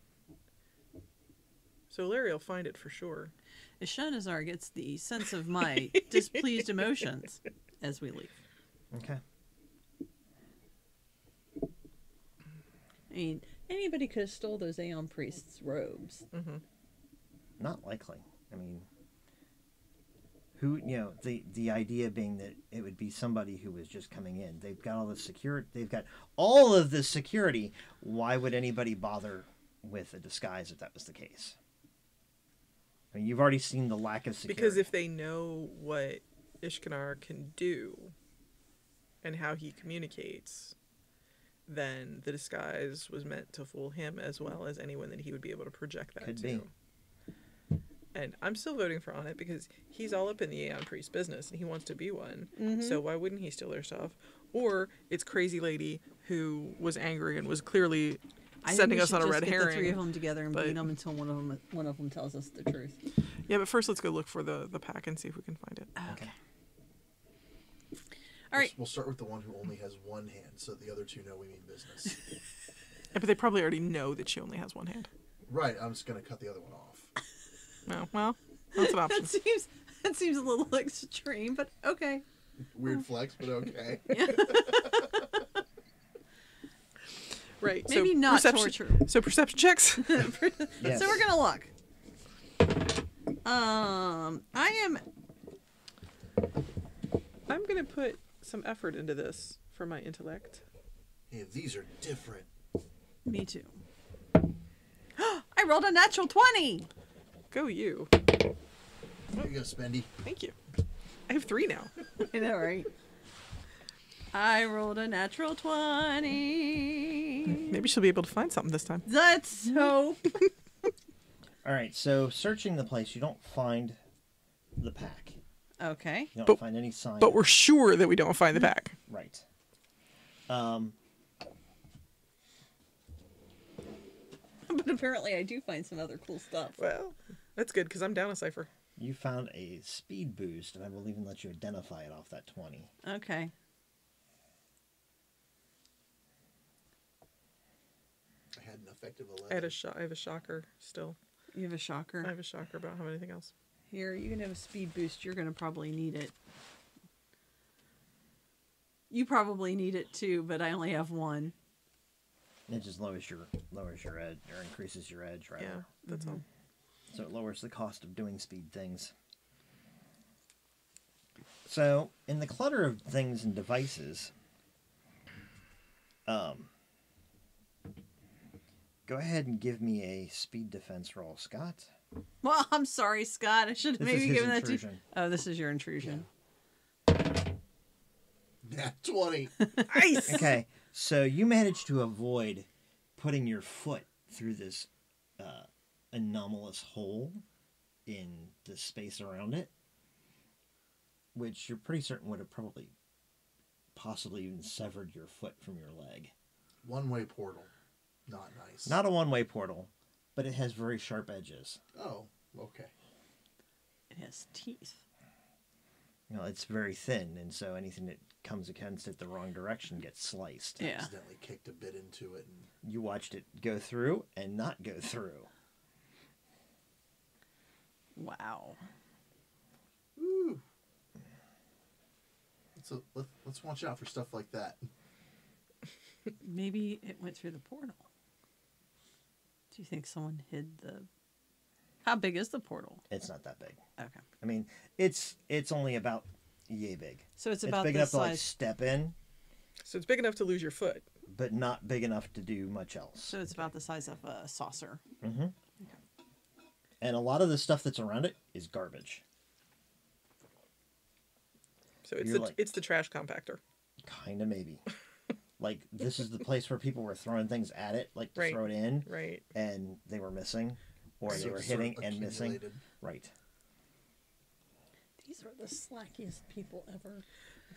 So Larry will find it for sure. Ishkanazar gets the sense of my displeased emotions as we leave. Okay. I mean, anybody could have stole those Aeon priests' robes. Mm-hmm. Not likely. I mean, who, you know, the idea being that it would be somebody who was just coming in. They've got all the security. They've got all of this security. Why would anybody bother with a disguise if that was the case? I mean, you've already seen the lack of security. Because if they know what Ishkanazar can do and how he communicates, then the disguise was meant to fool him as well as anyone that he would be able to project that to. Could be. And I'm still voting for Onit because he's all up in the Aeon Priest business and he wants to be one. Mm-hmm. So why wouldn't he steal their stuff? Or it's crazy lady who was angry and was clearly sending us on a red herring. The three of them together and beat them until one of them tells us the truth. Yeah, but first let's go look for the pack and see if we can find it. Okay. All right. We'll start with the one who only has one hand, so the other two know we mean business. Yeah, but they probably already know that she only has one hand. Right. I'm just gonna cut the other one off. No, well, that's an option. That seems a little extreme, but okay. Weird flex, but okay. Yeah. Right. Maybe so not perception, torture. So perception checks. Yes. So we're gonna look. I'm gonna put some effort into this for my intellect. Yeah, these are different. Me too. I rolled a natural 20. Go you. There you go, Spendy. Thank you. I have 3 now. I know, right? I rolled a natural 20. Maybe she'll be able to find something this time. Let's hope. All right, so searching the place, you don't find the pack. Okay. You don't find any sign. But we're sure that we don't find the pack. Right. But apparently I do find some other cool stuff. Well, that's good because I'm down a cipher. You found a speed boost, and I will even let you identify it off that 20. Okay. I had an effective 11. I have a shocker still. You have a shocker? I have a shocker, but I don't have anything else. Here, you can have a speed boost. You're going to probably need it. You probably need it too, but I only have 1. It just lowers your edge or increases your edge, right? Yeah, that's all. So it lowers the cost of doing speed things. So in the clutter of things and devices, go ahead and give me a speed defense roll, Scott. Well, I'm sorry, Scott. I should have maybe given that to you. Oh, this is your intrusion. Yeah, 20. Nice. Okay. So you managed to avoid putting your foot through this anomalous hole in the space around it, which you're pretty certain would have probably possibly even severed your foot from your leg. One-way portal. Not nice. Not a one-way portal, but it has very sharp edges. Oh, okay. It has teeth. You know, it's very thin, and so anything that comes against it the wrong direction gets sliced. Yeah. Accidentally kicked a bit into it. And... You watched it go through and not go through. Wow. Ooh. So let's watch out for stuff like that. Maybe it went through the portal. Do you think someone hid the... How big is the portal? It's not that big. Okay. I mean, it's only about yay big. So it's about big enough size... to like step in. So it's big enough to lose your foot. But not big enough to do much else. So it's about the size of a saucer. Mm-hmm. Okay. And a lot of the stuff that's around it is garbage. So it's the trash compactor. Kind of maybe. Like, this is the place where people were throwing things at it, like to throw it in, and they were missing, or they were hitting and missing. Right. These are the slackiest people ever.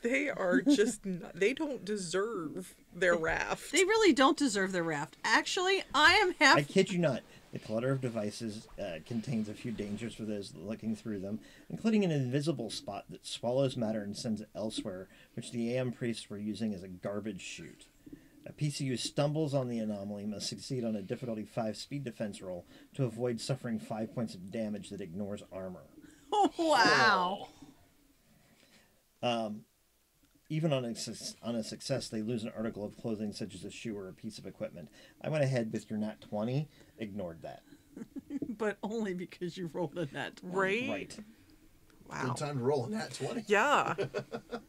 They are just, they don't deserve their raft. They really don't deserve their raft. Actually, I am half... I kid you not. The clutter of devices contains a few dangers for those looking through them, including an invisible spot that swallows matter and sends it elsewhere, which the AM priests were using as a garbage chute. A PCU stumbles on the anomaly and must succeed on a difficulty 5 speed defense roll to avoid suffering 5 points of damage that ignores armor. Wow. Even on a success, they lose an article of clothing such as a shoe or a piece of equipment. I went ahead with your nat 20, ignored that. But only because you rolled a nat 20. Right? Right. Wow. Good time to roll a nat 20. Yeah.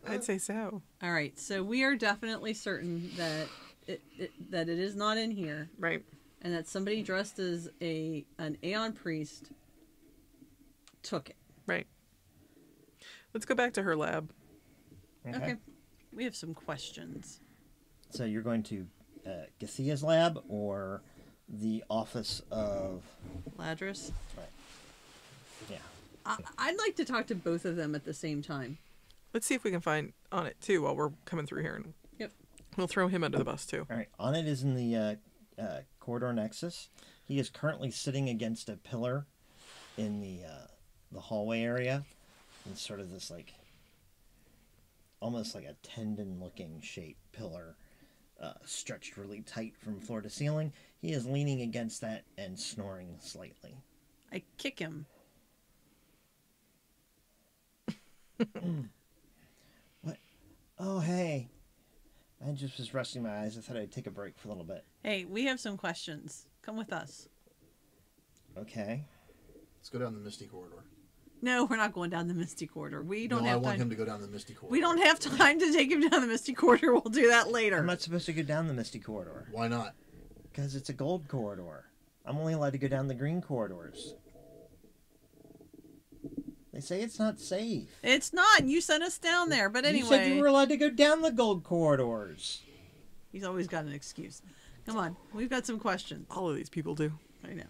I'd say so. All right. So we are definitely certain that it is not in here. Right. And that somebody dressed as an Aeon priest took it. Right. Let's go back to her lab. Okay. We have some questions. So you're going to Gilthea's lab or the office of... Ladris? Right. Yeah. I'd like to talk to both of them at the same time. Let's see if we can find Onit, too, while we're coming through here. And yep. We'll throw him under the bus, too. All right. Onit is in the corridor nexus. He is currently sitting against a pillar in the hallway area. In sort of this, like... almost like a tendon-looking shaped pillar stretched really tight from floor to ceiling. He is leaning against that and snoring slightly. I kick him. What? Oh, hey. I just was resting my eyes. I thought I'd take a break for a little bit. Hey, we have some questions. Come with us. Okay. Let's go down the misty corridor. No, we're not going down the misty corridor. We don't have time. I want him to go down the misty corridor. We don't have time to take him down the misty corridor. We'll do that later. I'm not supposed to go down the misty corridor. Why not? Because it's a gold corridor. I'm only allowed to go down the green corridors. They say it's not safe. It's not. You sent us down there. But anyway. You said you were allowed to go down the gold corridors. He's always got an excuse. Come on. We've got some questions. All of these people do. I know.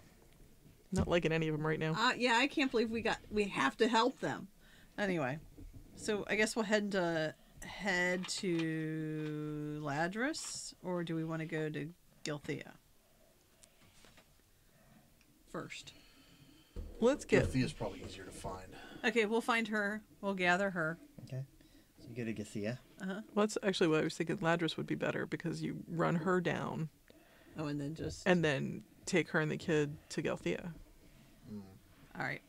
Not liking any of them right now. Yeah, I can't believe we have to help them. Anyway, so I guess we'll head to Ladris, or do we want to go to Gilthea first? Let's get Gilthea's probably easier to find. Okay, we'll find her. We'll gather her. Okay, so you go to Gilthea. Well, that's actually what I was thinking. Ladris would be better because you run her down. Oh, and then just take her and the kid to Gilthea. All right.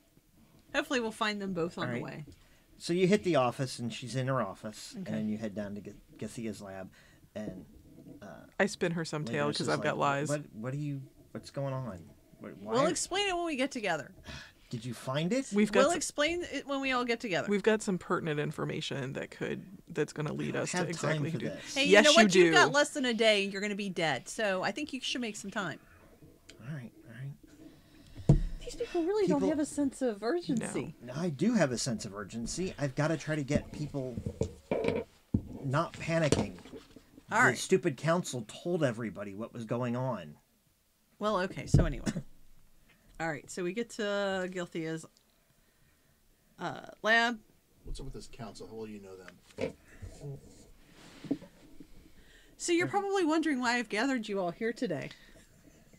Hopefully we'll find them both on the way. So you hit the office, and she's in her office, and you head down to Gilthea's lab, and I spin her some tail because I've got lies. What are you? What's going on? We'll explain it when we get together. Did you find it? We'll explain it when we all get together. We've got some pertinent information that's going to lead us to exactly who. Hey, you know what? You've got less than a day. You're going to be dead. So I think you should make some time. All right. These people really don't have a sense of urgency. No. I do have a sense of urgency. I've got to try to get people not panicking. The stupid council told everybody what was going on. Well, okay. So anyway. All right. So we get to Gilthea's lab. What's up with this council? How well you know them? So you're probably wondering why I've gathered you all here today.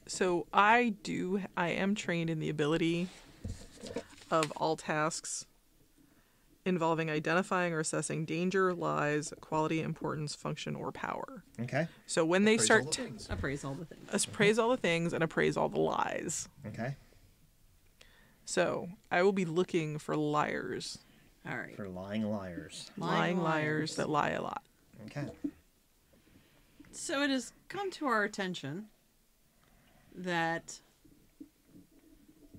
So I am trained in the ability of all tasks involving identifying or assessing danger, lies, quality, importance, function, or power. Okay. So when they start... Appraise all the things. Appraise all the things and appraise all the lies. Okay. So I will be looking for liars. All right. For lying liars. Lying liars that lie a lot. Okay. So it has come to our attention that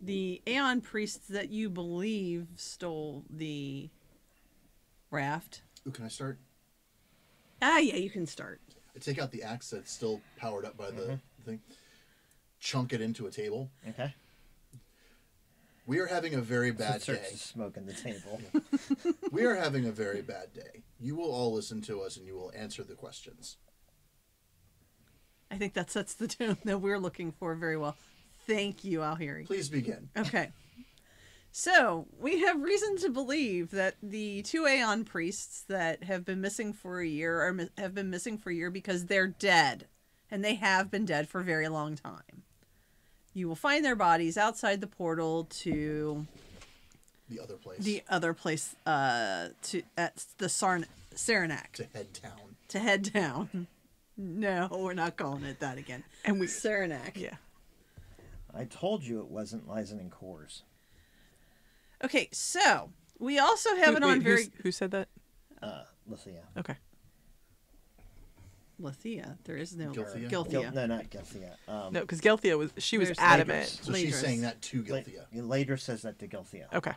the Aeon priests that you believe stole the raft. Ooh, can I start? Ah, yeah, you can start. I take out the axe that's still powered up by the thing, chunk it into a table. Okay. We are having a very bad day. Smoke in the table. We are having a very bad day. You will all listen to us and you will answer the questions. I think that sets the tone that we're looking for very well. Thank you, Alhiri. Please begin. Okay. So, we have reason to believe that the two Aeon priests that have been missing for a year have been missing for a year because they're dead. And they have been dead for a very long time. You will find their bodies outside the portal to... the other place. The other place, at the Saranac. To head down. To head down. No, we're not calling it that again. And we... Saranac. Yeah. I told you it wasn't Lizen and Coors. Okay, so we also have Who said that? Lithia. Okay. Lithia. There is no Gilthea. No, not Gilthea. No, because Gilthea was she was adamant. Ladris. So Ladris. She's saying that to Gilthea. Ladris says that to Gilthea. Okay.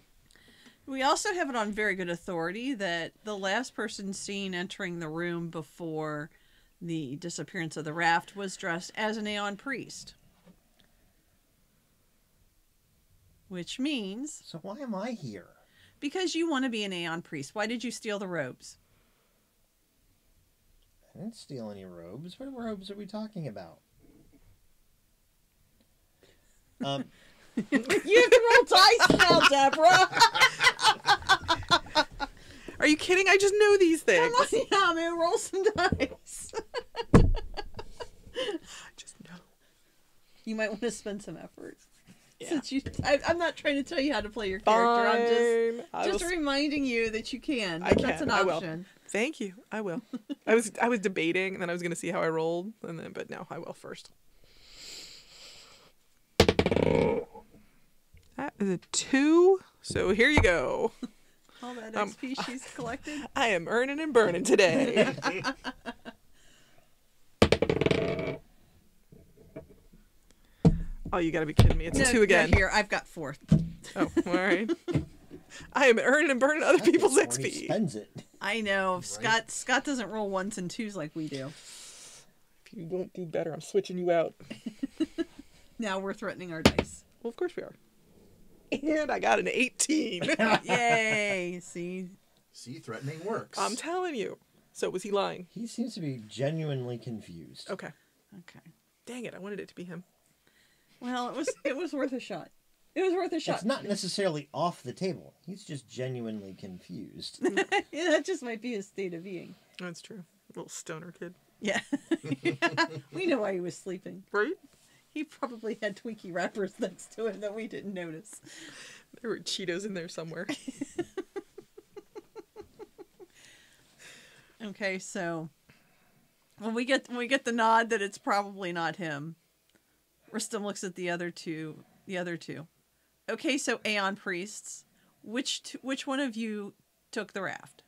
We also have it on very good authority that the last person seen entering the room before the disappearance of the raft was dressed as an Aeon priest. Which means... So why am I here? Because you want to be an Aeon priest. Why did you steal the robes? I didn't steal any robes. What robes are we talking about? You have to roll dice now, Deborah! Are you kidding? I just know these things. Come on, yeah, man. Roll some dice. I just know. You might want to spend some effort. Yeah. Since you, I'm not trying to tell you how to play your character. Fine. I'm just reminding you that you can. I can. That's an option. I will. Thank you. I will. I was debating, and then I was going to see how I rolled, and then but no, I will first. That is a 2. So here you go. All that XP she's collected. I am earning and burning today. Oh, you gotta be kidding me. It's a 2 again. Here, I've got 4. Oh, all right. I am earning and burning other people's XP. Spends it. I know. Right. Scott doesn't roll 1s and 2s like we do. If you don't do better, I'm switching you out. Now we're threatening our dice. Well, of course we are. And I got an 18. Yay. See, threatening works. I'm telling you. So was he lying? He seems to be genuinely confused. Okay. Okay. Dang it. I wanted it to be him. Well, it was worth a shot. It was worth a shot. It's not necessarily off the table. He's just genuinely confused. Yeah, that just might be his state of being. That's true. Little stoner kid. Yeah. Yeah. We know why he was sleeping. Right? He probably had Twinkie wrappers next to him that we didn't notice. There were Cheetos in there somewhere. Okay, so when we get the nod that it's probably not him. Rustam looks at the other two. Okay, so Aeon priests, which one of you took the raft?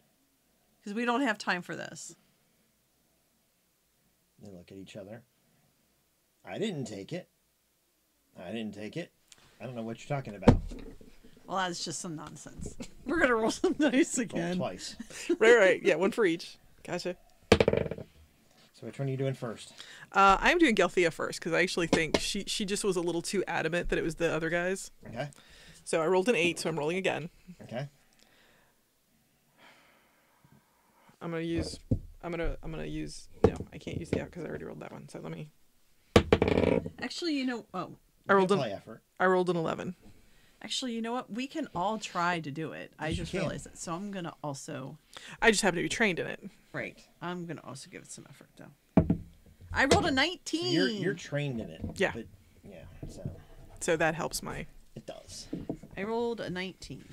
Because we don't have time for this. They look at each other. I didn't take it. I don't know what you're talking about. Well, that's just some nonsense. We're gonna roll some dice again. Roll twice. Right. Yeah, 1 for each. Gotcha. So which one are you doing first? I'm doing Gilthea first because I actually think she just was a little too adamant that it was the other guys. Okay. So I rolled an 8, so I'm rolling again. Okay. I'm gonna use. No, I can't use the out because I already rolled that one. So let me. Actually, you know. Oh. I rolled an 11. Actually, you know what? We can all try to do it. I just realized that. So I'm going to also... I just happen to be trained in it. Right. I'm going to also give it some effort, though. I rolled a 19. So you're trained in it. Yeah. But, yeah. So that helps my... It does. I rolled a 19.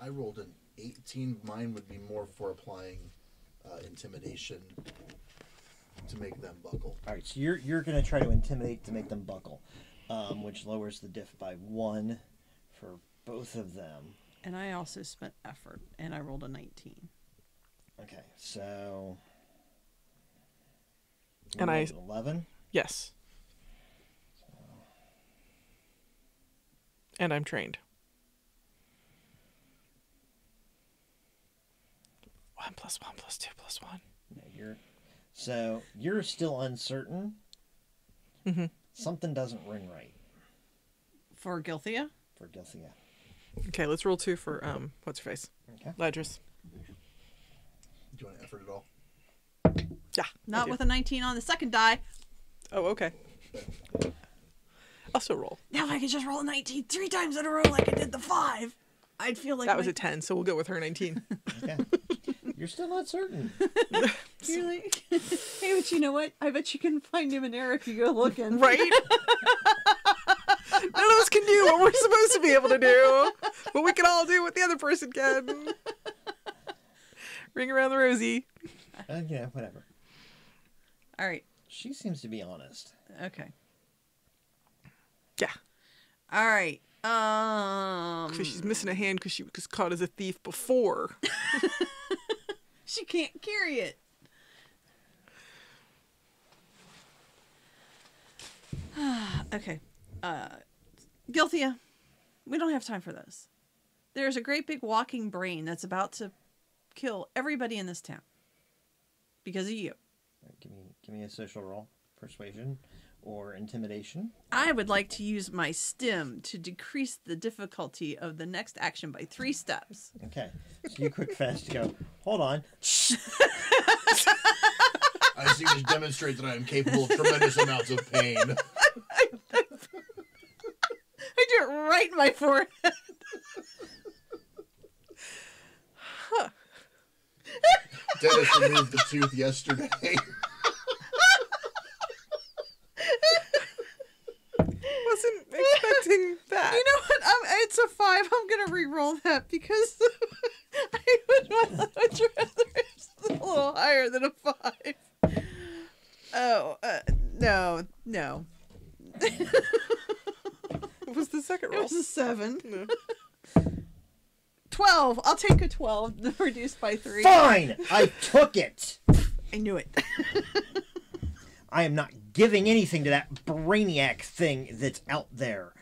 I rolled an 18. Mine would be more for applying intimidation to make them buckle. All right. So you're going to try to intimidate to make them buckle, which lowers the diff by 1. For both of them. And I also spent effort, and I rolled a 19. Okay, so... And I... 11? Yes. So. And I'm trained. 1 + 1 + 2 + 1. No, so, you're still uncertain. Mm-hmm. Something doesn't ring right. For Gilthea? For Gilthea. Okay, let's roll 2 for what's her face? Okay. Ladris. Do you want to effort at all? Yeah. Not with a 19 on the second die. Oh, okay. I'll still roll. Now I can just roll a 19 3 times in a row like I did the 5. I'd feel like that was a 10, so we'll go with her 19. Okay. You're still not certain. You're like, hey, but you know what? I bet you can find Numenera if you go looking. Right? None of us can do what we're supposed to be able to do, but we can all do what the other person can. Ring around the rosy. Yeah, whatever. All right. She seems to be honest. Okay. Yeah. All right. Because she's missing a hand because she was caught as a thief before. She can't carry it. Okay. Gilthea, we don't have time for this. There's a great big walking brain that's about to kill everybody in this town because of you. Give me a social roll, persuasion or intimidation. I would like to use my stim to decrease the difficulty of the next action by 3 steps. Okay, so you quick fast go. Hold on. I seem to demonstrate that I am capable of tremendous amounts of pain. I do it right in my forehead. Huh. Dennis removed the tooth yesterday. Wasn't expecting that. You know what? It's a 5. I'm going to re-roll that because I would rather it's a little higher than a 5. Oh, no. What was the second roll? It was a 7. No. 12. I'll take a 12 reduced by 3. Fine! I took it! I knew it. I am not giving anything to that brainiac thing that's out there.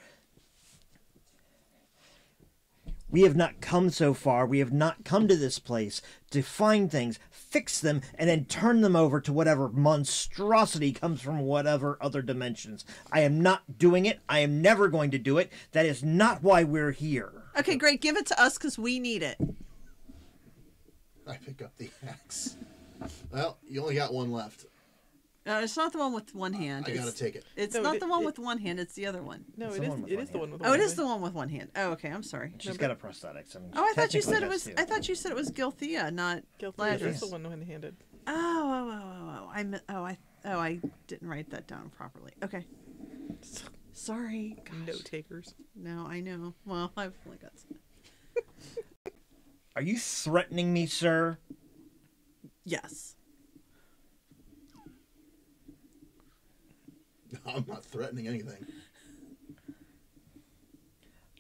We have not come so far. We have not come to this place to find things, fix them, and then turn them over to whatever monstrosity comes from whatever other dimensions. I am not doing it. I am never going to do it. That is not why we're here. Okay, great. Give it to us because we need it. I pick up the axe. Well, you only got 1 left. No, it's not the one with 1 hand. I gotta take it. It's not the one with 1 hand. It's the other one. No, it is the one with 1 hand. Oh, it is the one with 1 hand. Oh, okay. I'm sorry. She's got a prosthetic. Oh, I thought you said it was. I thought you said it was Gilthea, not Gilthea. It's the one one-handed. Oh! I didn't write that down properly. Okay. Sorry. Gosh. Note takers. No, I know. Well, I've only got some. Are you threatening me, sir? Yes. I'm not threatening anything.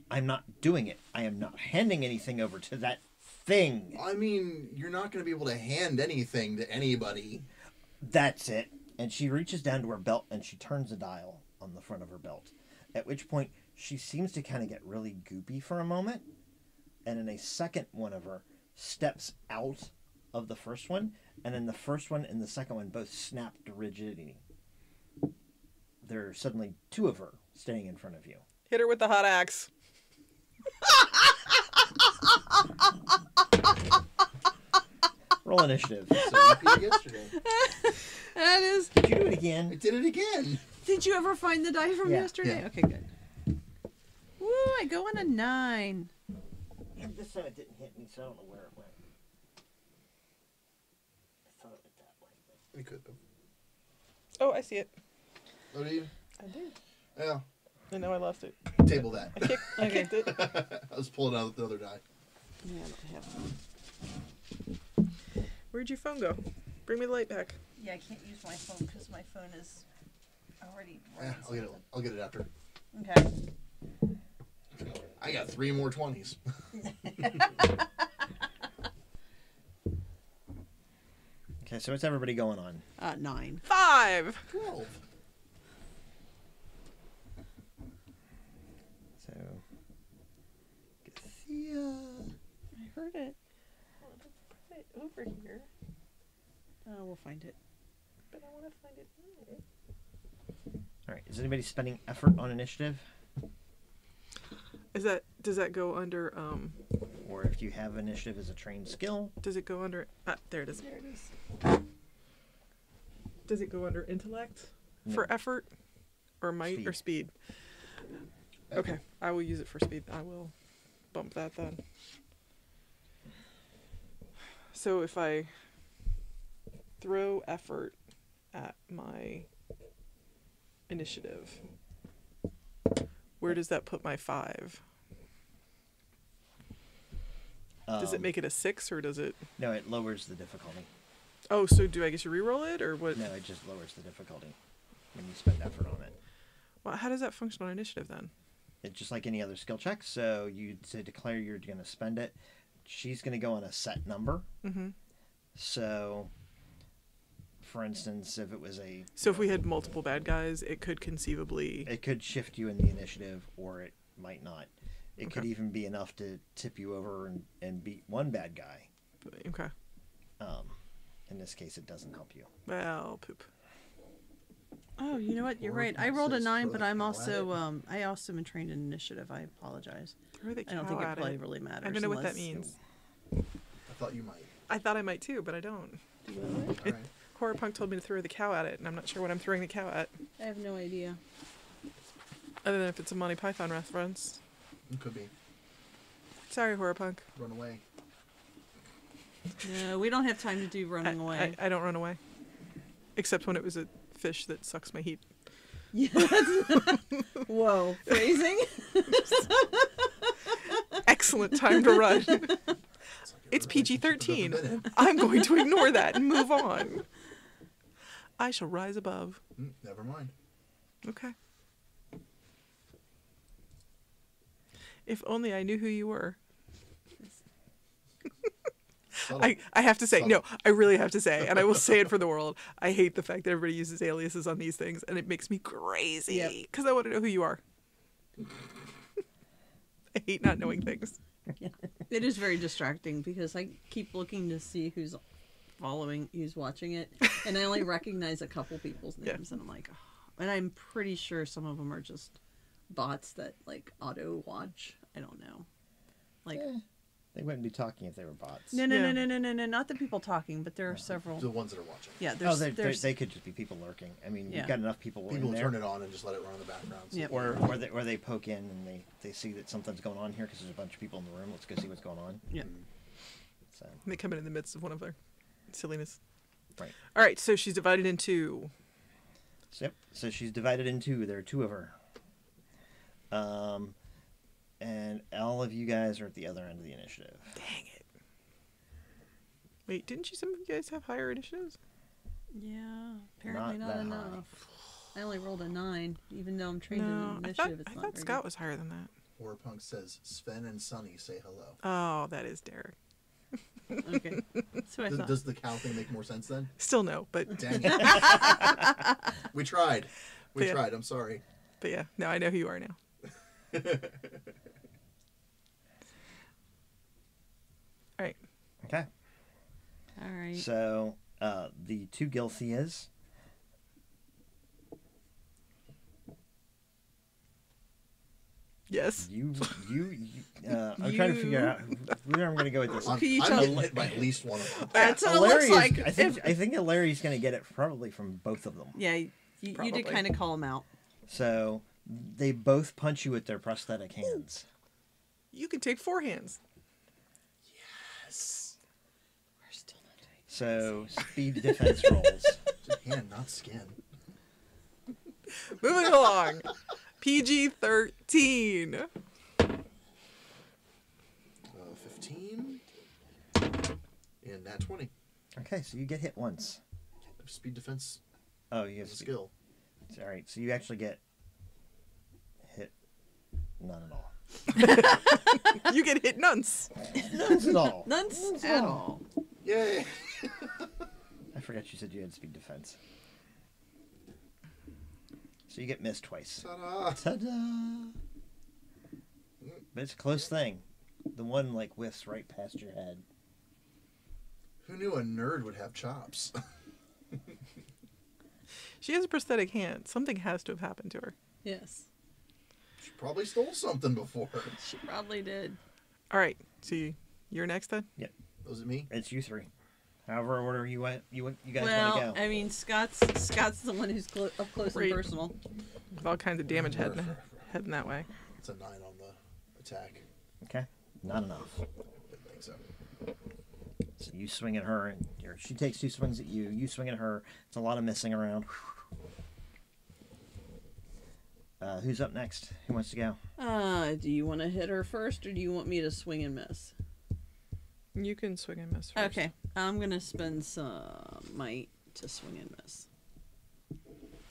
I'm not doing it. I am not handing anything over to that thing. I mean, you're not going to be able to hand anything to anybody. That's it. And she reaches down to her belt and she turns a dial on the front of her belt. At which point, she seems to kind of get really goopy for a moment. And in a second, one of her steps out of the first one. And then the first one and the second one both snap to rigidity. There are suddenly 2 of her standing in front of you. Hit her with the hot axe. Roll initiative. So you did it yesterday. That is. Did you do it again? I did it again. Did you ever find the die from yesterday? Yeah. Okay, good. Ooh, I go on a 9. This time it didn't hit me, so I don't know where it went. I thought it went that way. But... it could have. Oh, I see it. Oh, do you? I do. Yeah. I know I lost it. Table that. I kicked it. I was pulling out the other die. Yeah, I don't have one. Where'd your phone go? Bring me the light back. Yeah, I can't use my phone because my phone is already... yeah, I'll get it after. Okay. I got 3 more 20s. Okay, so what's everybody going on? 9. 5! 12. So, Gilthea. I heard it. Well, let's put it over here. Oh, we'll find it. But I want to find it later. Alright, is anybody spending effort on initiative? Is that, does that go under, or if you have initiative as a trained skill? Does it go under, there it is. There it is. Does it go under intellect for effort? Or might or speed? Okay, I will use it for speed. I will bump that then. So if I throw effort at my initiative, where does that put my 5? Does it make it a 6 or does it? No, it lowers the difficulty. Oh, so do I get to reroll it or what? No, it just lowers the difficulty when you spend effort on it. Well, how does that function on initiative then? It's just like any other skill check. So you declare you're going to spend it. She's going to go on a set number. Mm-hmm. So, for instance, if it was a... so if we had multiple bad guys, it could conceivably... it could shift you in the initiative, or it might not. It could even be enough to tip you over and beat one bad guy. Okay. In this case, it doesn't help you. Well, poop. Oh, you know what? You're right. I rolled a 9, but I'm also... I also am trained in initiative. I apologize. I don't think it probably really matters. I don't know what that means. I thought you might. I thought I might too, but I don't. All right. Horror Punk told me to throw the cow at it, and I'm not sure what I'm throwing the cow at. I have no idea. Other than if it's a Monty Python reference. It could be. Sorry, Horror Punk. Run away. No, we don't have time to do running away. I don't run away. Except when it was a fish that sucks my heat. Yes. Whoa. Phrasing? Excellent time to run. It's PG-13. I'm going to ignore that and move on. I shall rise above. Never mind. Okay. If only I knew who you were. I have to say, no, I really have to say, and I will say it for the world, I hate the fact that everybody uses aliases on these things, and it makes me crazy, because I want to know who you are. I hate not knowing things. It is very distracting because I keep looking to see who's following, who's watching it, and I only recognize a couple people's names, and I'm like, oh. And I'm pretty sure some of them are just bots that like auto watch. I don't know, like they wouldn't be talking if they were bots. No, not the people talking, but there are several. The ones that are watching. Yeah, there's, they could just be people lurking. I mean, you've got enough people. People turn it on and just let it run in the background. So. Yep. Or they poke in and they see that something's going on here because there's a bunch of people in the room. Let's go see what's going on. Yeah. So they come in the midst of one of their silliness. Right. All right. So she's divided into. Yep. So she's divided into. There are 2 of her. And all of you guys are at the other end of the initiative. Dang it. Wait, didn't some of you guys have higher initiatives? Yeah, apparently not enough. High. I only rolled a 9, even though I'm trained in initiative. I thought Scott was higher than that. Warpunk says, Sven and Sonny say hello. Oh, that is Derek. Okay. That's what I thought. Does the cow thing make more sense then? Still no, but... Dang it. We tried. We tried, I'm sorry. But yeah, no, I know who you are now. All right. Okay. All right. So the 2 Giltheas Yes. You I'm trying to figure out where I'm going to go with this. I'm lit by at least one of them. That's what it looks like. I think Larry's going to get it probably from both of them. Yeah, you did kind of call them out. So. They both punch you with their prosthetic hands. You can take four hands. Yes. We're still not doing so speed defense rolls. Hand, not skin. Moving along. PG-13. 15. And nat 20. Okay, so you get hit once. Speed defense. Oh, you have skill. All right, so you actually get hit none at all. You get hit nuns. Nuns at all. Nuns at all. Yay. I forgot you said you had speed defense. So you get missed twice. Ta-da. Ta-da. But it's a close thing. The one, like, whiffs right past your head. Who knew a nerd would have chops? She has a prosthetic hand. Something has to have happened to her. Yes. She probably stole something before. She probably did. All right. So you're next then? Yep. Was it me? It's you three. However order you guys want to go. Well, I mean, Scott's the one who's up close and personal. With all kinds of damage heading that way. It's a 9 on the attack. Okay. Not enough. I didn't think so. So you swing at her, and she takes two swings at you. You swing at her. It's a lot of missing around. Who's up next? Who wants to go? Do you want to hit her first, or do you want me to swing and miss? You can swing and miss first. Okay. I'm going to spend some might to swing and miss.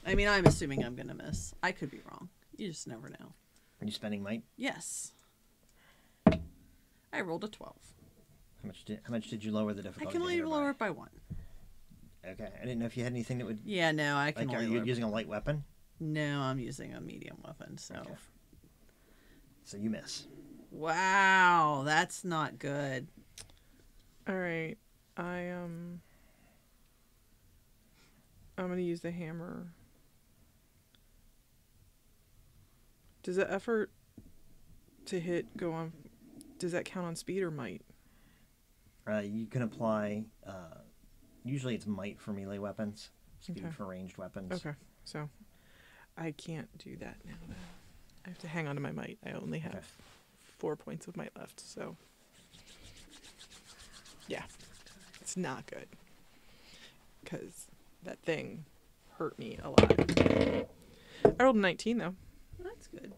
I mean, I'm assuming I'm going to miss. I could be wrong. You just never know. Are you spending might? Yes. I rolled a 12. How much did you lower the difficulty? I can only lower it by 1. Okay. I didn't know if you had anything that would... Yeah, no, I can only... Are you using a light weapon? No, I'm using a medium weapon, so... Okay. So you miss. Wow, that's not good. All right. I'm going to use the hammer. Does the effort to hit go on... Does that count on speed or might? You can apply... usually it's might for melee weapons. Speed for ranged weapons. Okay, so I can't do that now. I have to hang on to my might. I only have 4 points of might left, so... Yeah, it's not good. Because that thing hurt me a lot. I rolled a 19, though. That's good.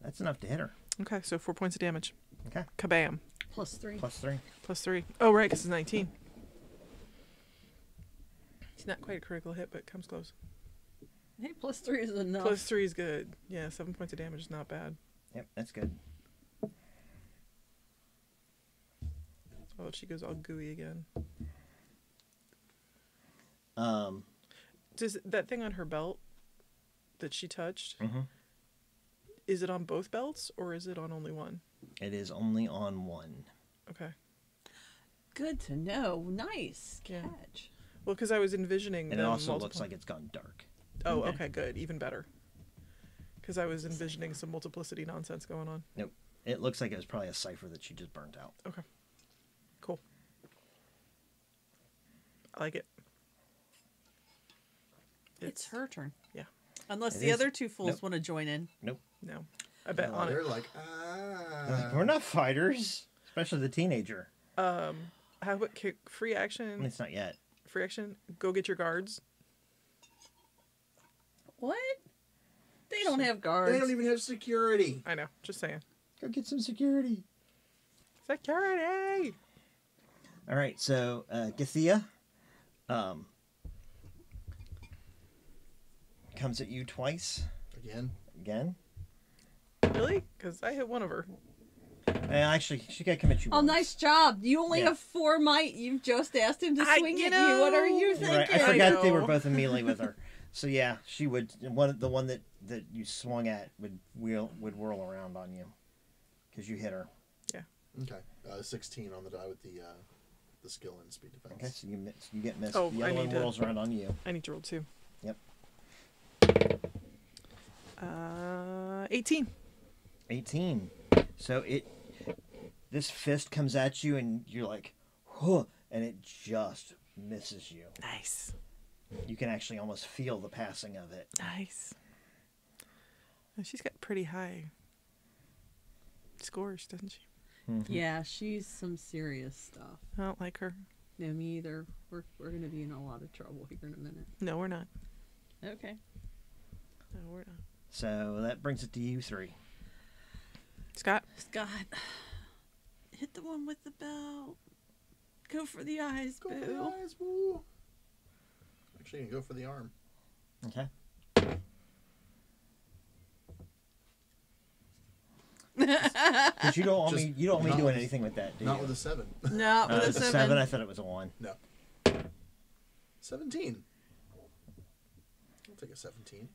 That's enough to hit her. Okay, so 4 points of damage. Okay. Kabam. Plus 3. Plus 3. Plus 3. Oh, right, because it's 19. It's not quite a critical hit, but it comes close. Hey, plus 3 is enough. Plus 3 is good. Yeah, 7 points of damage is not bad. Yep, that's good. Oh, she goes all gooey again. Does that thing on her belt that she touched, is it on both belts or is it on only one? It is only on one. Okay. Good to know. Nice catch. Well, because I was envisioning... And it also looks like it's gone dark. Oh, okay, good. Even better. Because I was envisioning some multiplicity nonsense going on. Nope. It looks like it was probably a cipher that she just burnt out. Okay. Cool. I like it. It's her turn. Yeah. Unless the other two fools want to join in. Nope. No. I bet on it. They're like, we're not fighters, especially the teenager. How about free action? It's not yet. Free action. Go get your guards. What? They don't have guards. They don't even have security. I know. Just saying. Go get some security. Security. All right. So, Gilthea, comes at you twice. Again. Really? Because I hit one of her. Actually, she got to commit you once. Oh, nice job. You only have 4 might. You've just asked him to swing at you. What are you thinking? Right. I forgot that they were both in melee with her. So, yeah, she would. The one that you swung at would whirl around on you because you hit her. Yeah. Okay. 16 on the die with the skill and speed defense. Okay, so you get missed. Oh, the other one whirls around on you. I need to roll 2. Yep. 18. 18. So this fist comes at you and you're like, huh, and it just misses you. Nice. You can actually almost feel the passing of it. Nice. Oh, she's got pretty high scores, doesn't she? Mm-hmm. Yeah, she's some serious stuff. I don't like her. No, me either. We're going to be in a lot of trouble here in a minute. No, we're not. Okay. No, we're not. So that brings it to you three. Scott? Scott. Hit the one with the bell. Go for the eyes, boo. Go for the eyes, boo. Actually, go for the arm. Okay. Because you don't want me, you don't want me doing anything with that, do you? Not with a 7. No, with a 7. 7, I thought it was a 1. No. 17. I'll take a 17.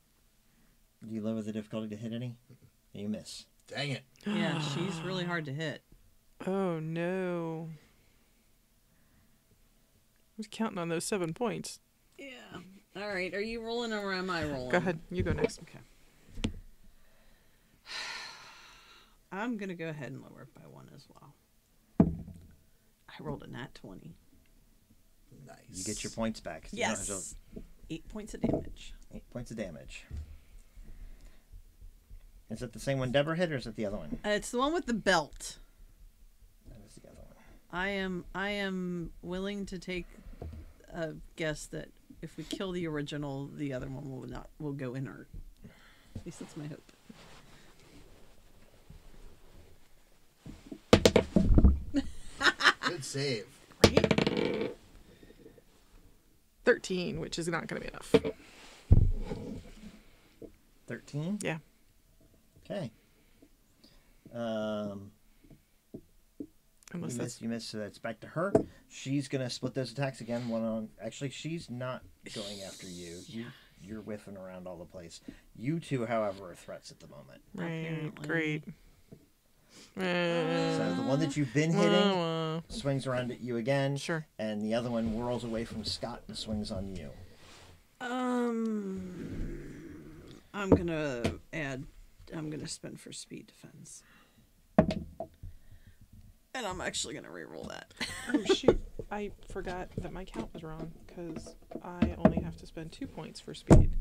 Do you lower the difficulty to hit any? Mm-mm. You miss. Dang it. Yeah, she's really hard to hit. Oh, no. I was counting on those 7 points. Yeah. All right. Are you rolling or am I rolling? Go ahead. You go next. Okay. I'm going to go ahead and lower it by 1 as well. I rolled a nat 20. Nice. You get your points back. Yes. 8 points of damage. 8 points of damage. Is it the same one Deborah hit or is it the other one? It's the one with the belt. That is the other one. I am willing to take a guess that if we kill the original, the other one will go inert. At least that's my hope. Good save. Right? 13, which is not going to be enough. 13? Yeah. Okay. You missed, so that's back to her. She's going to split those attacks again. One on. Actually, she's not going after you. You're whiffing around all the place. You two, however, are threats at the moment. Right. Apparently. Great. So the one that you've been hitting swings around at you again. Sure. And the other one whirls away from Scott and swings on you. I'm going to add... I'm going to spend for speed defense. And I'm actually going to reroll that. Oh, shoot. I forgot that my count was wrong because I only have to spend 2 points for speed,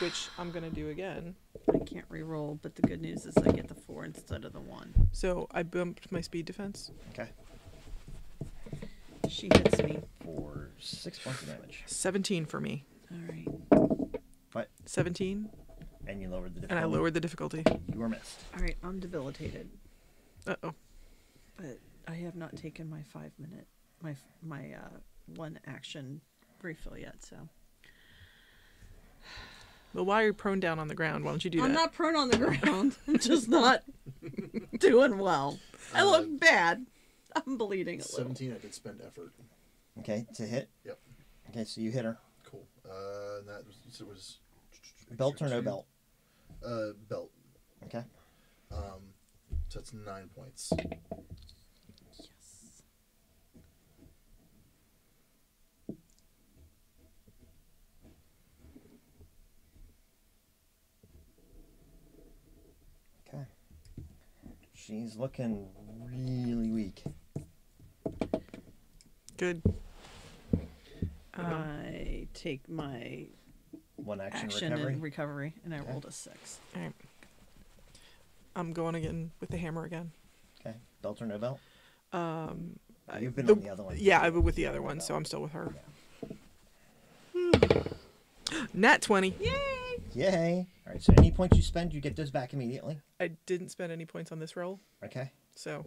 which I'm going to do again. I can't reroll, but the good news is I get the 4 instead of the 1. So I bumped my speed defense. Okay. She hits me for 6 points of damage. 17 for me. All right. What? 17. And you lowered the difficulty. And I lowered the difficulty. You were missed. All right, I'm debilitated. Uh-oh. But I have not taken my 5-minute, my 1 action refill yet, so. Well, why are you prone down on the ground? Why don't you do that? I'm not prone on the ground. I'm just not doing well. I look bad. I'm bleeding a little. 17, I did spend effort. Okay, to hit? Yep. Okay, so you hit her. Cool. That was... It was belt or no belt? Belt. Okay. So it's 9 points. Yes. Okay. She's looking really weak. Good. I take my 1 action recovery, and I rolled a 6. All right. I'm going again with the hammer again. Okay. Belt or no belt? You've been on the other one. Yeah, I've been with the other one, so I'm still with her. Yeah. Nat 20. Yay! Yay. All right, so any points you spend, you get those back immediately. I didn't spend any points on this roll. Okay. So.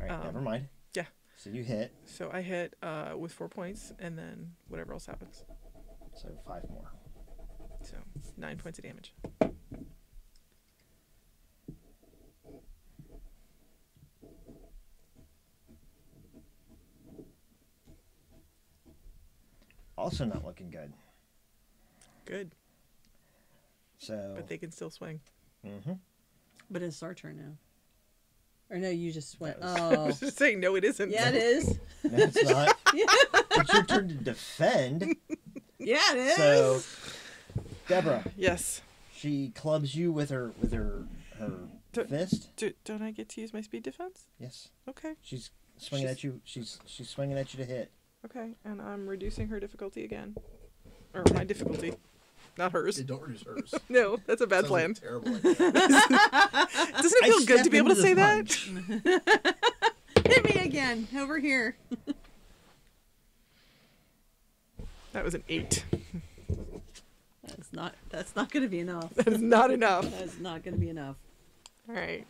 All right, never mind. Yeah. So you hit. So I hit with 4 points, and then whatever else happens. So 5 more. So 9 points of damage. Also not looking good. Good. So. But they can still swing. Mm-hmm. But it's our turn now. Or no, you just went. Oh. I was just saying, no, it isn't. Yeah, it is. No, it's not. Yeah. It's your turn to defend. Yeah, it is. So. Deborah. Yes. She clubs you with her fist. Don't I get to use my speed defense? Yes. Okay. She's swinging at you. She's swinging at you to hit. Okay, and I'm reducing her difficulty again, or my difficulty. Not hers. They don't use hers. No, that's a bad plan. Like a terrible idea. Doesn't it feel good to be able to say that? Hit me again. Over here. That was an 8. That's not going to be enough. That is not enough. That is not going to be enough. All right.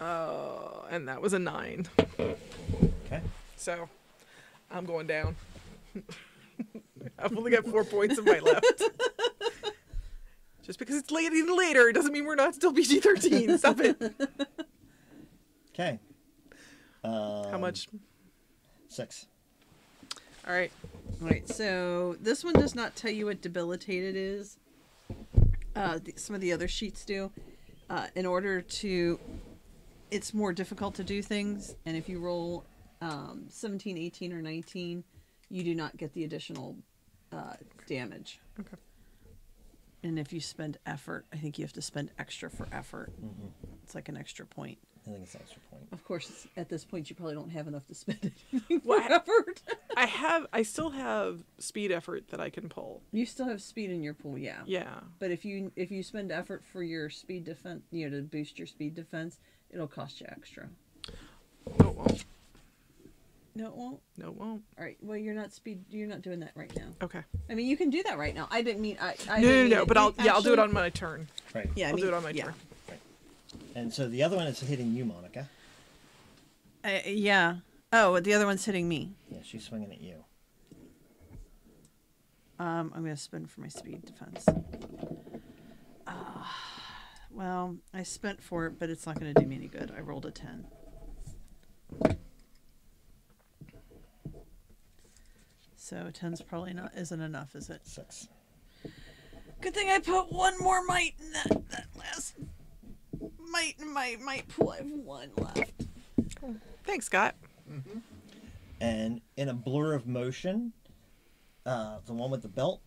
Oh, and that was a 9. Okay. So, I'm going down. I've only got 4 points of my left. Just because it's late and later doesn't mean we're not still PG-13. Stop it. Okay. How much? 6. All right. All right. So this one does not tell you what debilitated is. Some of the other sheets do. In order to, it's more difficult to do things. And if you roll 17, 18, or 19, you do not get the additional damage. Okay. And if you spend effort, I think you have to spend extra for effort. Mm-hmm. It's like an extra point. I think it's an extra point. Of course, it's, at this point, you probably don't have enough to spend anything for effort. I still have speed effort that I can pull. You still have speed in your pool, yeah. Yeah. But if you spend effort for your speed defense, you know, to boost your speed defense, it'll cost you extra. No, it won't. No, it won't. No, it won't. All right. Well, You're not doing that right now. Okay. I mean, you can do that right now. I didn't mean. No. But I'll do it on my turn. Right. Yeah. I'll do it on my turn. And so the other one is hitting you, Monica. Yeah. Oh, the other one's hitting me. Yeah, she's swinging at you. I'm going to spend for my speed defense. Well, I spent for it, but it's not going to do me any good. I rolled a 10. So 10's probably isn't enough, is it? 6. Good thing I put one more might in that last... Might pull. I have 1 left. Cool. Thanks, Scott. Mm-hmm. And in a blur of motion, the one with the belt,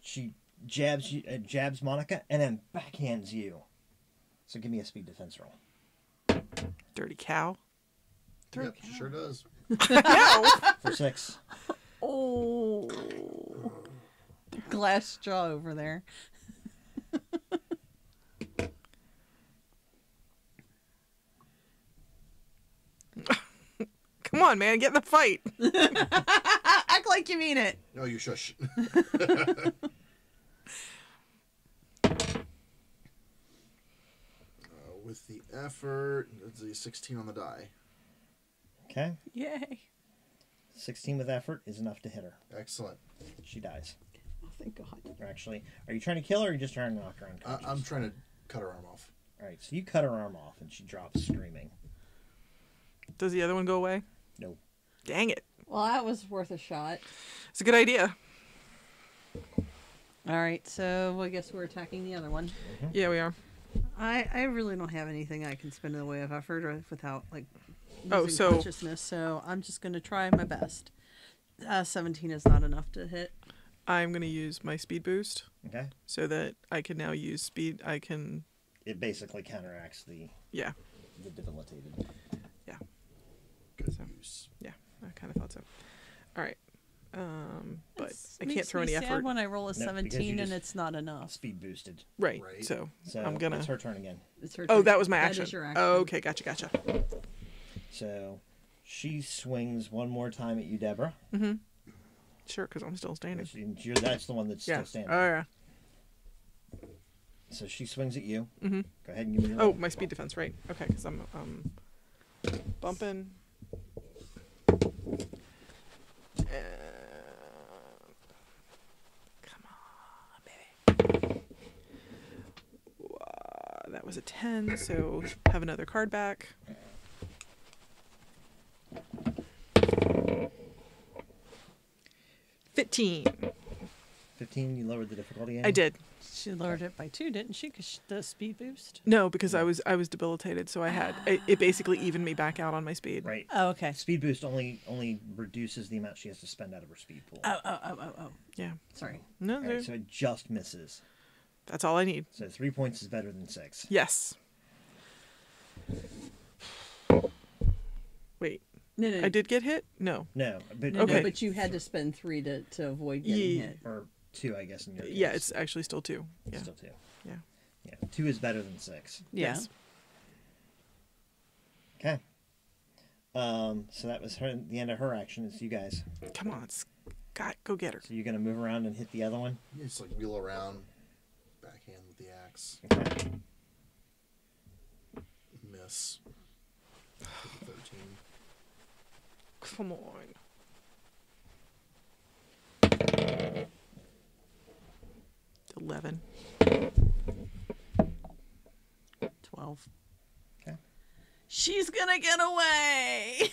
she jabs Monica and then backhands you. So give me a speed defense roll. Dirty cow. Yep, she sure does. For 6. Oh, glass jaw over there. Come on, man, get in the fight. Act like you mean it. No, you shush. With the effort, it's a 16 on the die. Okay. Yay. 16 with effort is enough to hit her. Excellent. She dies. Oh, thank God. Or actually, are you trying to kill her or are you just trying to knock her unconscious? I'm trying to cut her arm off. All right, so you cut her arm off and she drops screaming. Does the other one go away? No. Dang it. Well, that was worth a shot. It's a good idea. All right, so I guess we're attacking the other one. Mm-hmm. Yeah, we are. I really don't have anything I can spend in the way of effort without, like, losing consciousness, so I'm just going to try my best. 17 is not enough to hit. I'm going to use my speed boost. Okay. So that I can now use speed. I can... It basically counteracts the... Yeah. The debilitated... Good use. Yeah, I kind of thought so. All right. But I can't throw any effort. When I roll a 17 and it's not enough. Speed boosted. Right. So I'm going to... It's her turn again. It's her turn. Oh, that was my action. That is your action. Oh, okay. Gotcha. So she swings one more time at you, Deborah. Mm-hmm. Sure, because I'm still standing. That's the one that's still standing. Oh, yeah. So she swings at you. Mm-hmm. Go ahead and give me... my speed defense, right. Okay, because I'm bumping... Come on, baby. That was a 10, so have another card back. Fifteen. You lowered the difficulty. I did. She lowered it by 2, didn't she? Because the speed boost. No, because I was debilitated, so I had it basically evened me back out on my speed. Right. Oh, okay. Speed boost only reduces the amount she has to spend out of her speed pool. Oh. Yeah. Sorry. No. Right, so it just misses. That's all I need. So 3 points is better than 6. Yes. Wait. No, no. I did get hit? No. No. But, no, okay. No, but you had to spend 3 to avoid getting hit. Or 2, I guess. In your case. Yeah, it's actually still 2. It's still 2. Yeah. Yeah. 2 is better than 6. Yes. Yeah. Okay. So that was her. The end of her action. It's you guys. Come on, Scott. Go get her. So you're going to move around and hit the other one? You just like wheel around, backhand with the axe. Okay. Miss. 13. Come on. 11. 12. Okay. She's gonna get away.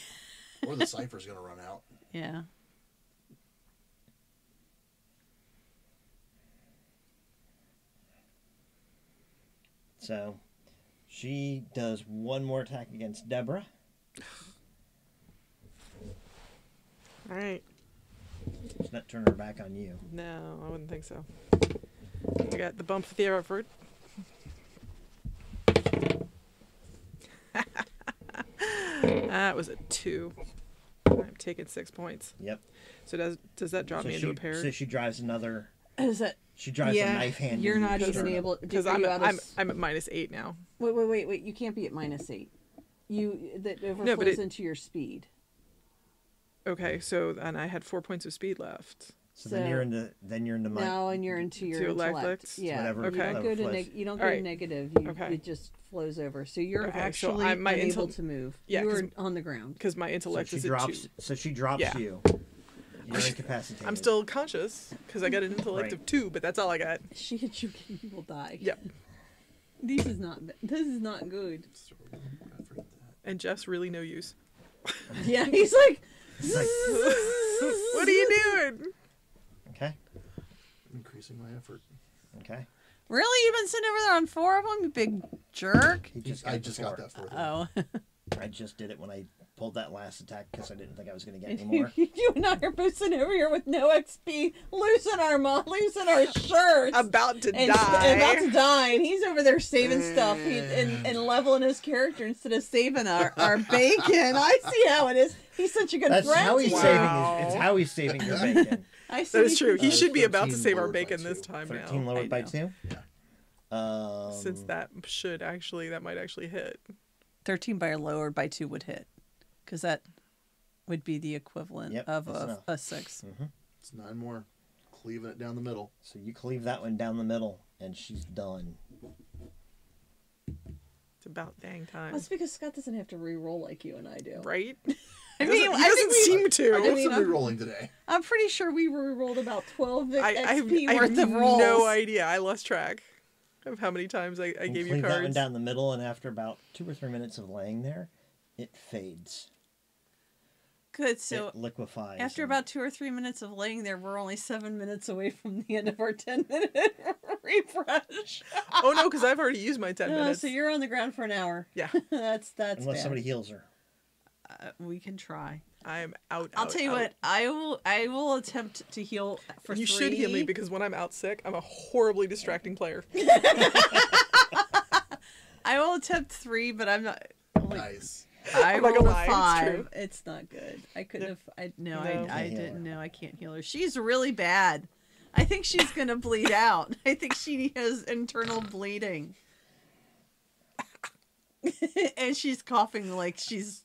Or the cipher's gonna run out. Yeah. So, she does one more attack against Deborah. All right. Let's not turn her back on you. No, I wouldn't think so. I got the bump for the effort. That was a 2. I've taken 6 points. Yep. So does that drop me into a pair? So she drives another. Is that? She drives a knife hand. You're not even able. Because I'm at -8 now. Wait! You can't be at -8. That overflows into your speed. Okay, so and I had 4 points of speed left. So then you're into my. No, and you're into your intellect. Yeah. Whatever. Okay. You don't go negative. It just flows over. So you're actually unable to move. Yeah, you're on the ground. Because my intellect is at 2. So she drops you. You're incapacitated. I'm still conscious because I got an intellect of 2, but that's all I got. She hits you, you will die. Yep. This is not good. And Jeff's really no use. Yeah, he's like. What are you doing? Okay. I'm increasing my effort. Okay. Really? You've been sitting over there on 4 of them, you big jerk? I just got that 4th one. Oh. I just did it when I pulled that last attack because I didn't think I was going to get any more. You and I are both sitting over here with no XP, losing our shirts. About to die. And he's over there saving stuff and leveling his character instead of saving our bacon. I see how it is. He's such a good friend. That's how he's saving his, it's how he's saving your bacon. That is true. He should be about to save our bacon this time now. 13 lowered by 2? Yeah. Since that might actually hit. 13 by lowered by 2 would hit. Because that would be the equivalent of a 6. Mm-hmm. It's 9 more. Cleaving it down the middle. So you cleave that one down the middle, and she's done. It's about dang time. That's because Scott doesn't have to re-roll like you and I do. Right? I mean, he doesn't seem to. I did some re-rolling today. I'm pretty sure we re-rolled about 12 XP worth of rolls. I have no idea. I lost track of how many times I gave you cards. That one down the middle, and after about 2 or 3 minutes of laying there, it fades. Good. So it liquefies. After about 2 or 3 minutes of laying there, we're only 7 minutes away from the end of our 10-minute refresh. Oh no, because I've already used my 10 minutes. So you're on the ground for an hour. Yeah, that's unless somebody heals her. We can try. I'm out. I'll tell you what. I will attempt to heal for 3. You should heal me because when I'm out sick, I'm a horribly distracting player. I will attempt 3, but I'm not. Like, nice. I rolled a 5. It's not good. I couldn't have. I didn't know. I can't heal her. She's really bad. I think she's gonna bleed out. I think she has internal bleeding, and she's coughing like she's.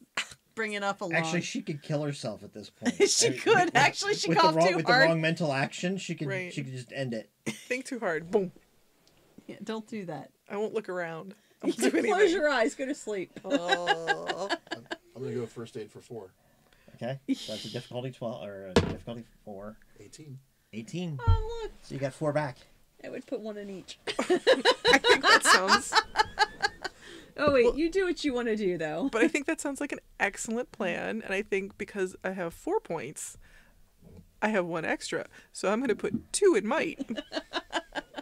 Bringing up a lot. Actually, she could kill herself at this point. She coughed too hard. With the wrong mental action, she could just end it. Think too hard. Boom. Yeah, don't do that. I won't look around. You can close your eyes. Go to sleep. I'm going to go first aid for 4. Okay. So that's a difficulty 12 or a difficulty 4. 18. Oh, look. So you got 4 back. I would put 1 in each. I think that sounds... Oh, wait, you do what you want to do, though. But I think that sounds like an excellent plan, and I think because I have 4 points, I have 1 extra. So I'm going to put 2 in might. I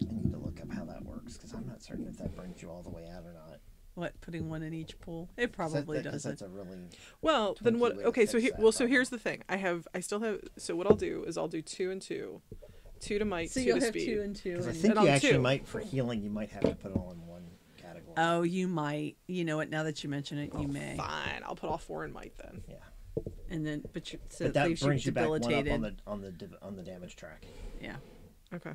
need to look up how that works, because I'm not certain if that brings you all the way out or not. What, putting 1 in each pool? It probably doesn't. That's a really well, then what, okay, so here's the thing. I still have, so what I'll do is I'll do 2 and 2. 2 to might, so 2 to speed. So you'll have 2 and 2. And I think and you actually might, for healing, you might have to put it all in one category. Oh, you might. You know what? Now that you mention it, you may. Fine. I'll put all 4 in might then. Yeah. And then, but, you, so but that leaves brings you back one up on the damage track. Yeah. Okay.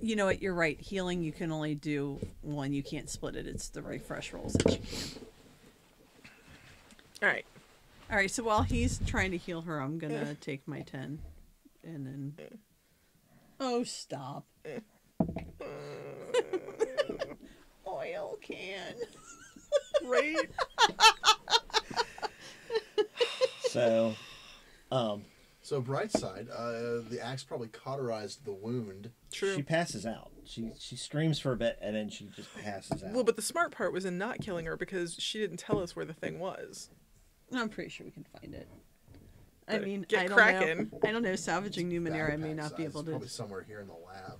You know what? You're right. Healing, you can only do one. You can't split it. It's the refresh rolls that you can. All right. All right. So while he's trying to heal her, I'm going to take my 10. And then... Oh, stop. Oil can. Right? So, so bright side, the axe probably cauterized the wound. True. She passes out. She screams for a bit and then she just passes out. Well, but the smart part was in not killing her because she didn't tell us where the thing was. I'm pretty sure we can find it. I mean, I don't know. Salvaging Numenera, I may not be able to. Probably somewhere here in the lab.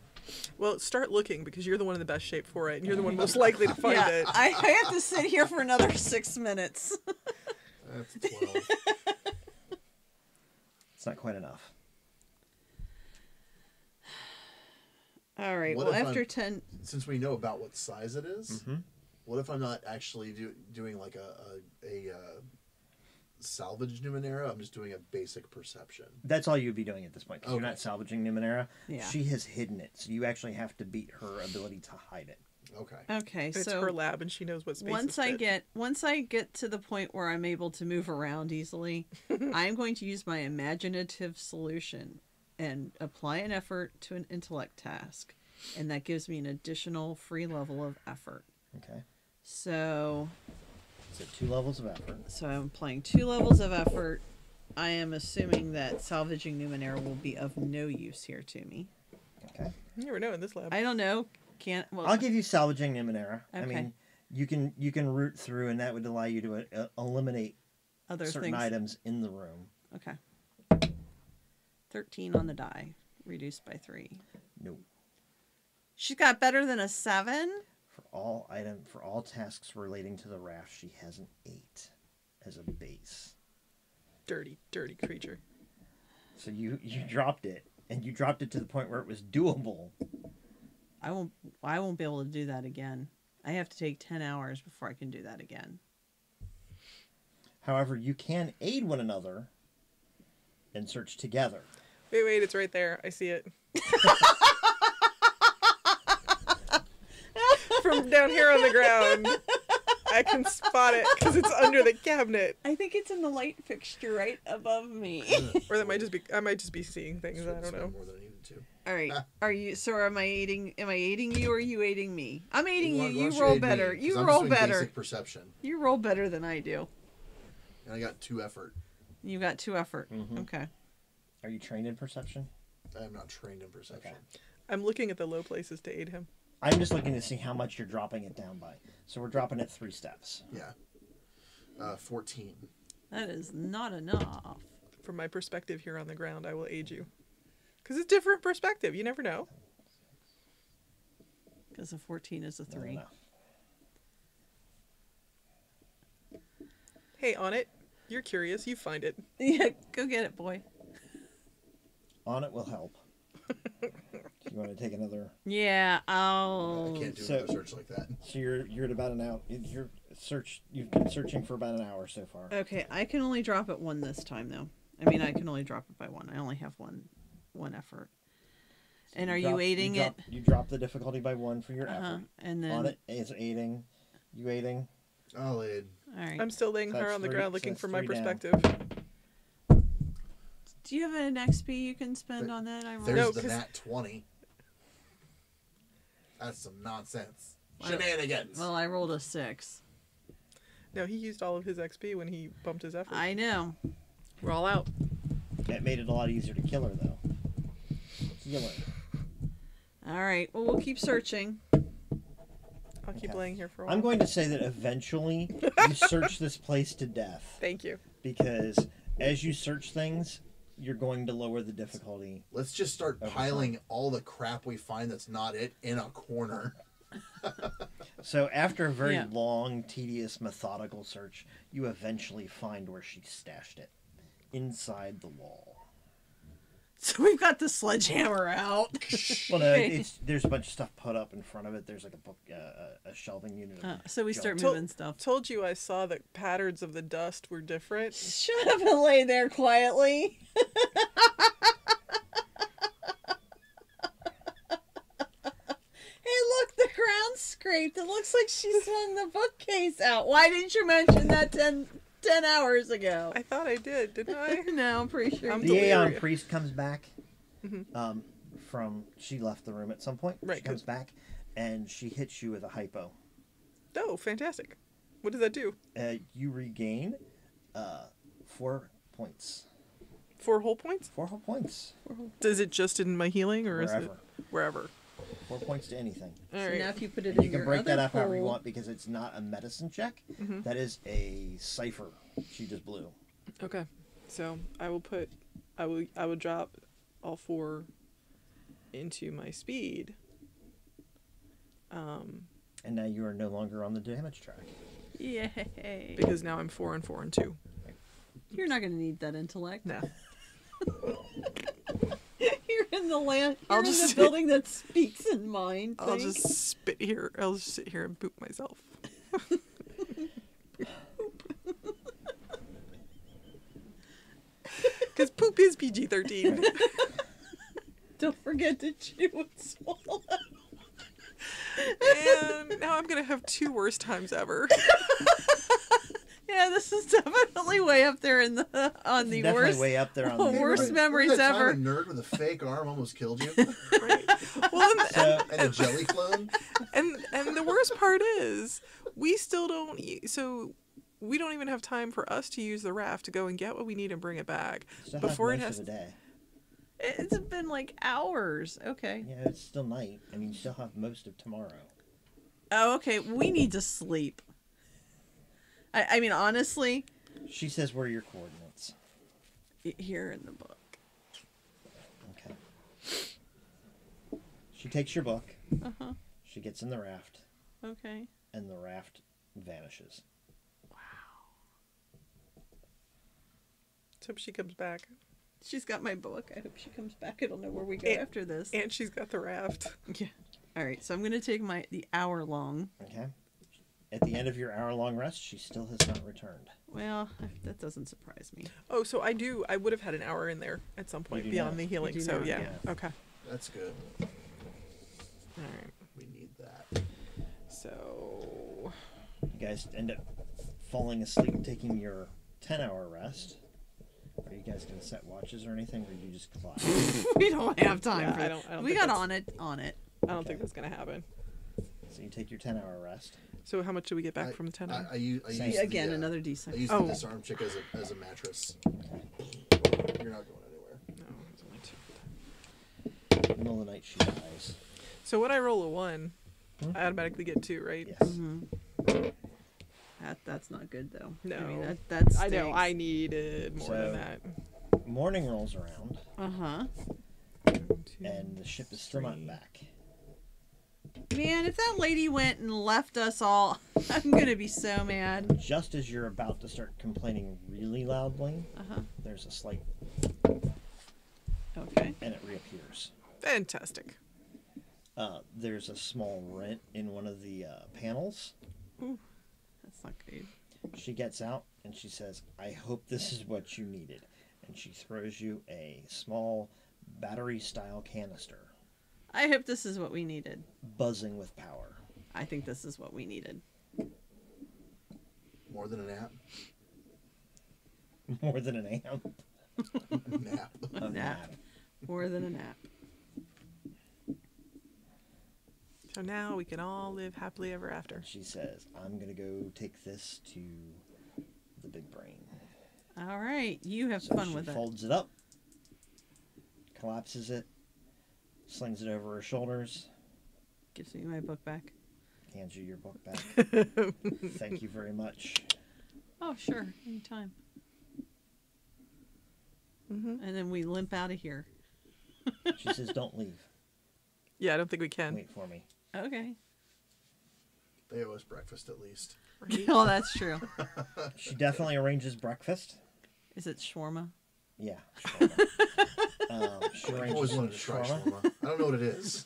Well, start looking because you're the one in the best shape for it, and you're the one most likely to find it. I have to sit here for another 6 minutes. That's 12. It's not quite enough. All right. Well, after I'm, 10, since we know about what size it is, what if I'm not actually doing like a salvage Numenera? I'm just doing a basic perception. That's all you'd be doing at this point because you're not salvaging Numenera. Yeah. She has hidden it, so you actually have to beat her ability to hide it. Okay. Okay. It's so her lab, and she knows what space. Once I get to the point where I'm able to move around easily, I'm going to use my imaginative solution and apply an effort to an intellect task, and that gives me an additional free level of effort. Okay. So 2 levels of effort. So I'm applying 2 levels of effort. I am assuming that salvaging Numenera will be of no use here to me. Okay. You never know in this lab. I don't know. I'll give you salvaging Numenera. Okay. I mean, you can root through, and that would allow you to eliminate certain items in the room. Okay. 13 on the die, reduced by 3. No. She got better than a 7. For all tasks relating to the raft, she has an 8 as a base. Dirty, dirty creature. So you dropped it, and you dropped it to the point where it was doable. I won't be able to do that again. I have to take 10 hours before I can do that again. However, you can aid one another and search together. Wait, it's right there. I see it. From down here on the ground, I can spot it because it's under the cabinet. I think it's in the light fixture right above me. Or that might just be—I might just be seeing things. I don't know. More than I needed to. All right. Are you? So am I aiding? Am I aiding you, or are you aiding me? I'm aiding you. You roll better. You roll better. Basic perception. You roll better than I do. And I got 2 effort. You got 2 effort. Mm-hmm. Okay. Are you trained in perception? I am not trained in perception. Okay. I'm looking at the low places to aid him. I'm just looking to see how much you're dropping it down by. So we're dropping it 3 steps. Yeah. 14. That is not enough. From my perspective here on the ground, I will aid you. Because it's different perspective. You never know. Because a 14 is a 3. Hey, Onit, you're curious. You find it. Yeah, go get it, boy. Onit will help. You want to take another? Yeah, I can't do another search like that. So you're at about an hour. You've been searching for about an hour so far. Okay, I can only drop it 1 this time, though. I mean, I can only drop it by 1. I only have one effort. So and you aiding it? You drop the difficulty by 1 for your effort. And then Onit is aiding. You aiding? I'll aid. All right. I'm still laying her on the ground, looking for my perspective. Down. Do you have an XP you can spend on that? There's the nat 20. That's some nonsense. Shenanigans. Well, I rolled a 6. No, he used all of his XP when he bumped his effort. I know. We're all out. That made it a lot easier to kill her, though. Kill her. All right. Well, we'll keep searching. I'll keep laying here for a while. I'm going to say that eventually you search this place to death. Thank you. Because as you search things, you're going to lower the difficulty. Let's just start piling all the crap we find that's not it in a corner. So after a very long, tedious, methodical search, you eventually find where she stashed it. Inside the wall. So we've got the sledgehammer out. Well, no, there's a bunch of stuff put up in front of it. There's like a book, a shelving unit. So we start moving stuff. Told you I saw that patterns of the dust were different. Shut up and lay there quietly. Hey, look, the ground scraped. It looks like she swung the bookcase out. Why didn't you mention that 10 hours ago? I thought I did, didn't I? No, I'm pretty sure. The Aeon Priest comes back. Mm-hmm. She left the room at some point. Right, she comes back, and she hits you with a hypo. Oh, fantastic. What does that do? You regain 4 points. 4 whole points? 4 whole points. 4 whole points. Does it just in my healing, or wherever. Is it... Wherever. 4 points to anything. All right. So now if you put it in, you can break that up however you want, because it's not a medicine check. Mm-hmm. That is a cipher. She just blew. Okay, so I will drop all 4 into my speed. And now you are no longer on the damage track. Yay! Because now I'm 4 and 4 and 2. You're not going to need that intellect. No. You're in the land. You're in the building that speaks in mind. I'll just spit here. I'll just sit here and poop myself. Because poop is PG-13. Don't forget to chew and swallow. And now I'm gonna have 2 worst times ever. Yeah, this is definitely way up there in the worst memories ever. A nerd with a fake arm almost killed you. Right. Well, and a jelly clone. And the worst part is we still don't. So we don't even have time for us to use the raft to go and get what we need and bring it back before it has. Of the day. It's been like hours. Okay. Yeah, it's still night. I mean, you still have most of tomorrow. Oh, okay. We need to sleep. I mean, honestly... She says, where are your coordinates? Here in the book. Okay. She takes your book. Uh-huh. She gets in the raft. Okay. And the raft vanishes. Wow. Let's hope she comes back. She's got my book. I hope she comes back. I don't know where we go after this. And she's got the raft. Yeah. All right, so I'm going to take the hour-long... Okay. At the end of your hour-long rest, she still has not returned. Well, that doesn't surprise me. Oh, so I do. I would have had an hour in there at some point beyond the healing. So, yeah. Okay. That's good. All right. We need that. So... You guys end up falling asleep, taking your 10-hour rest. Are you guys going to set watches or anything, or do you just clock? We don't have time for that. I don't we got on it. I don't think that's going to happen. So you take your 10-hour rest. So how much do we get back from the 10-hour? I used another D6. I used the disarm chick as a mattress. Okay. You're not going anywhere. No, it's only 2. In the middle of the night, she dies. So when I roll a 1, I automatically get 2, right? Yes. Mm-hmm. That's not good, though. No. I mean, that's. I know. I needed more than that. Morning rolls around. Uh-huh. And the ship is still not back. Man, if that lady went and left us all, I'm going to be so mad. Just as you're about to start complaining really loudly, there's a slight... Okay. And it reappears. Fantastic. There's a small rent in one of the panels. Ooh, that's not good. She gets out and she says, I hope this is what you needed. And she throws you a small battery-style canister. I hope this is what we needed. Buzzing with power. I think this is what we needed. More than an amp? More than an amp? A nap. A nap. More than a nap. So now we can all live happily ever after. And she says, I'm going to go take this to the big brain. All right. You have fun with it. She folds it up, collapses it, slings it over her shoulders. Gives me my book back. Hands you your book back. Thank you very much. Oh, sure. Anytime. Mm-hmm. And then we limp out of here. She says, don't leave. Yeah, I don't think we can. Wait for me. Okay. They owe us breakfast at least. Right? Oh, that's true. She definitely arranges breakfast. Is it shawarma? Yeah, shawarma. I've always wanted to try shawarma. I don't know what it is.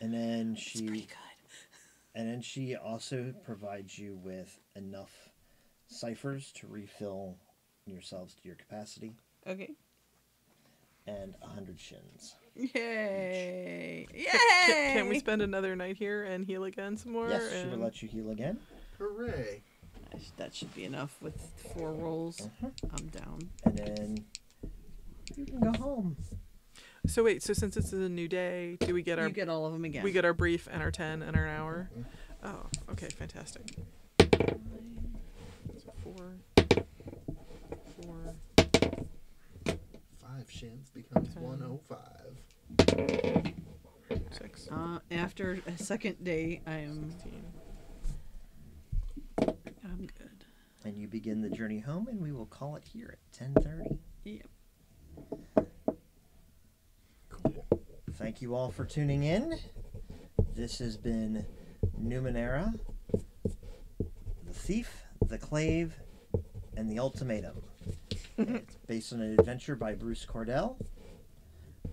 And then she... It's pretty good. And then she also provides you with enough ciphers to refill yourselves to your capacity. Okay. And 100 shins. Yay! Each. Yay! Can we spend another night here and heal again some more? Yes, she will let you heal again. Hooray! That should be enough with 4 rolls. Uh-huh. I'm down. And then you can go home. So wait, so since this is a new day, do we get our... You get all of them again. We get our brief and our 10 and our hour. Oh, okay, fantastic. 4. 5 shins becomes 10. 105. 6. After a second day, I am... 16. I'm good. And you begin the journey home, and we will call it here at 10:30. Yep. Thank you all for tuning in. This has been Numenera, The Thief, The Clave, and The Ultimatum. It's based on an adventure by Bruce Cordell.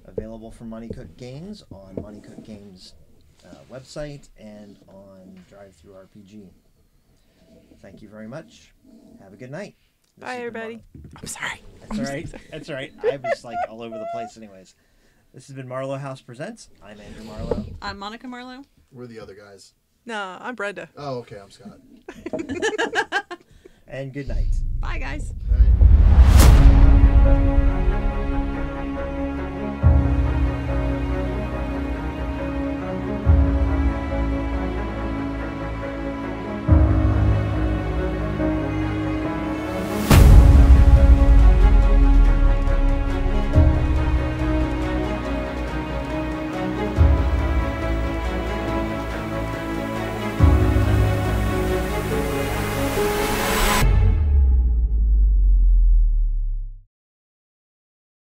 Available from Monte Cook Games on Monte Cook Games website and on DriveThruRPG. Thank you very much. Have a good night. We'll Bye, everybody. Tomorrow. I'm sorry. That's all right. That's all right. I was like all over the place anyways. This has been Marlowe House Presents. I'm Andrew Marlowe. I'm Monica Marlowe. We're the other guys. No, I'm Brenda. Oh, okay. I'm Scott. And good night. Bye, guys. All right.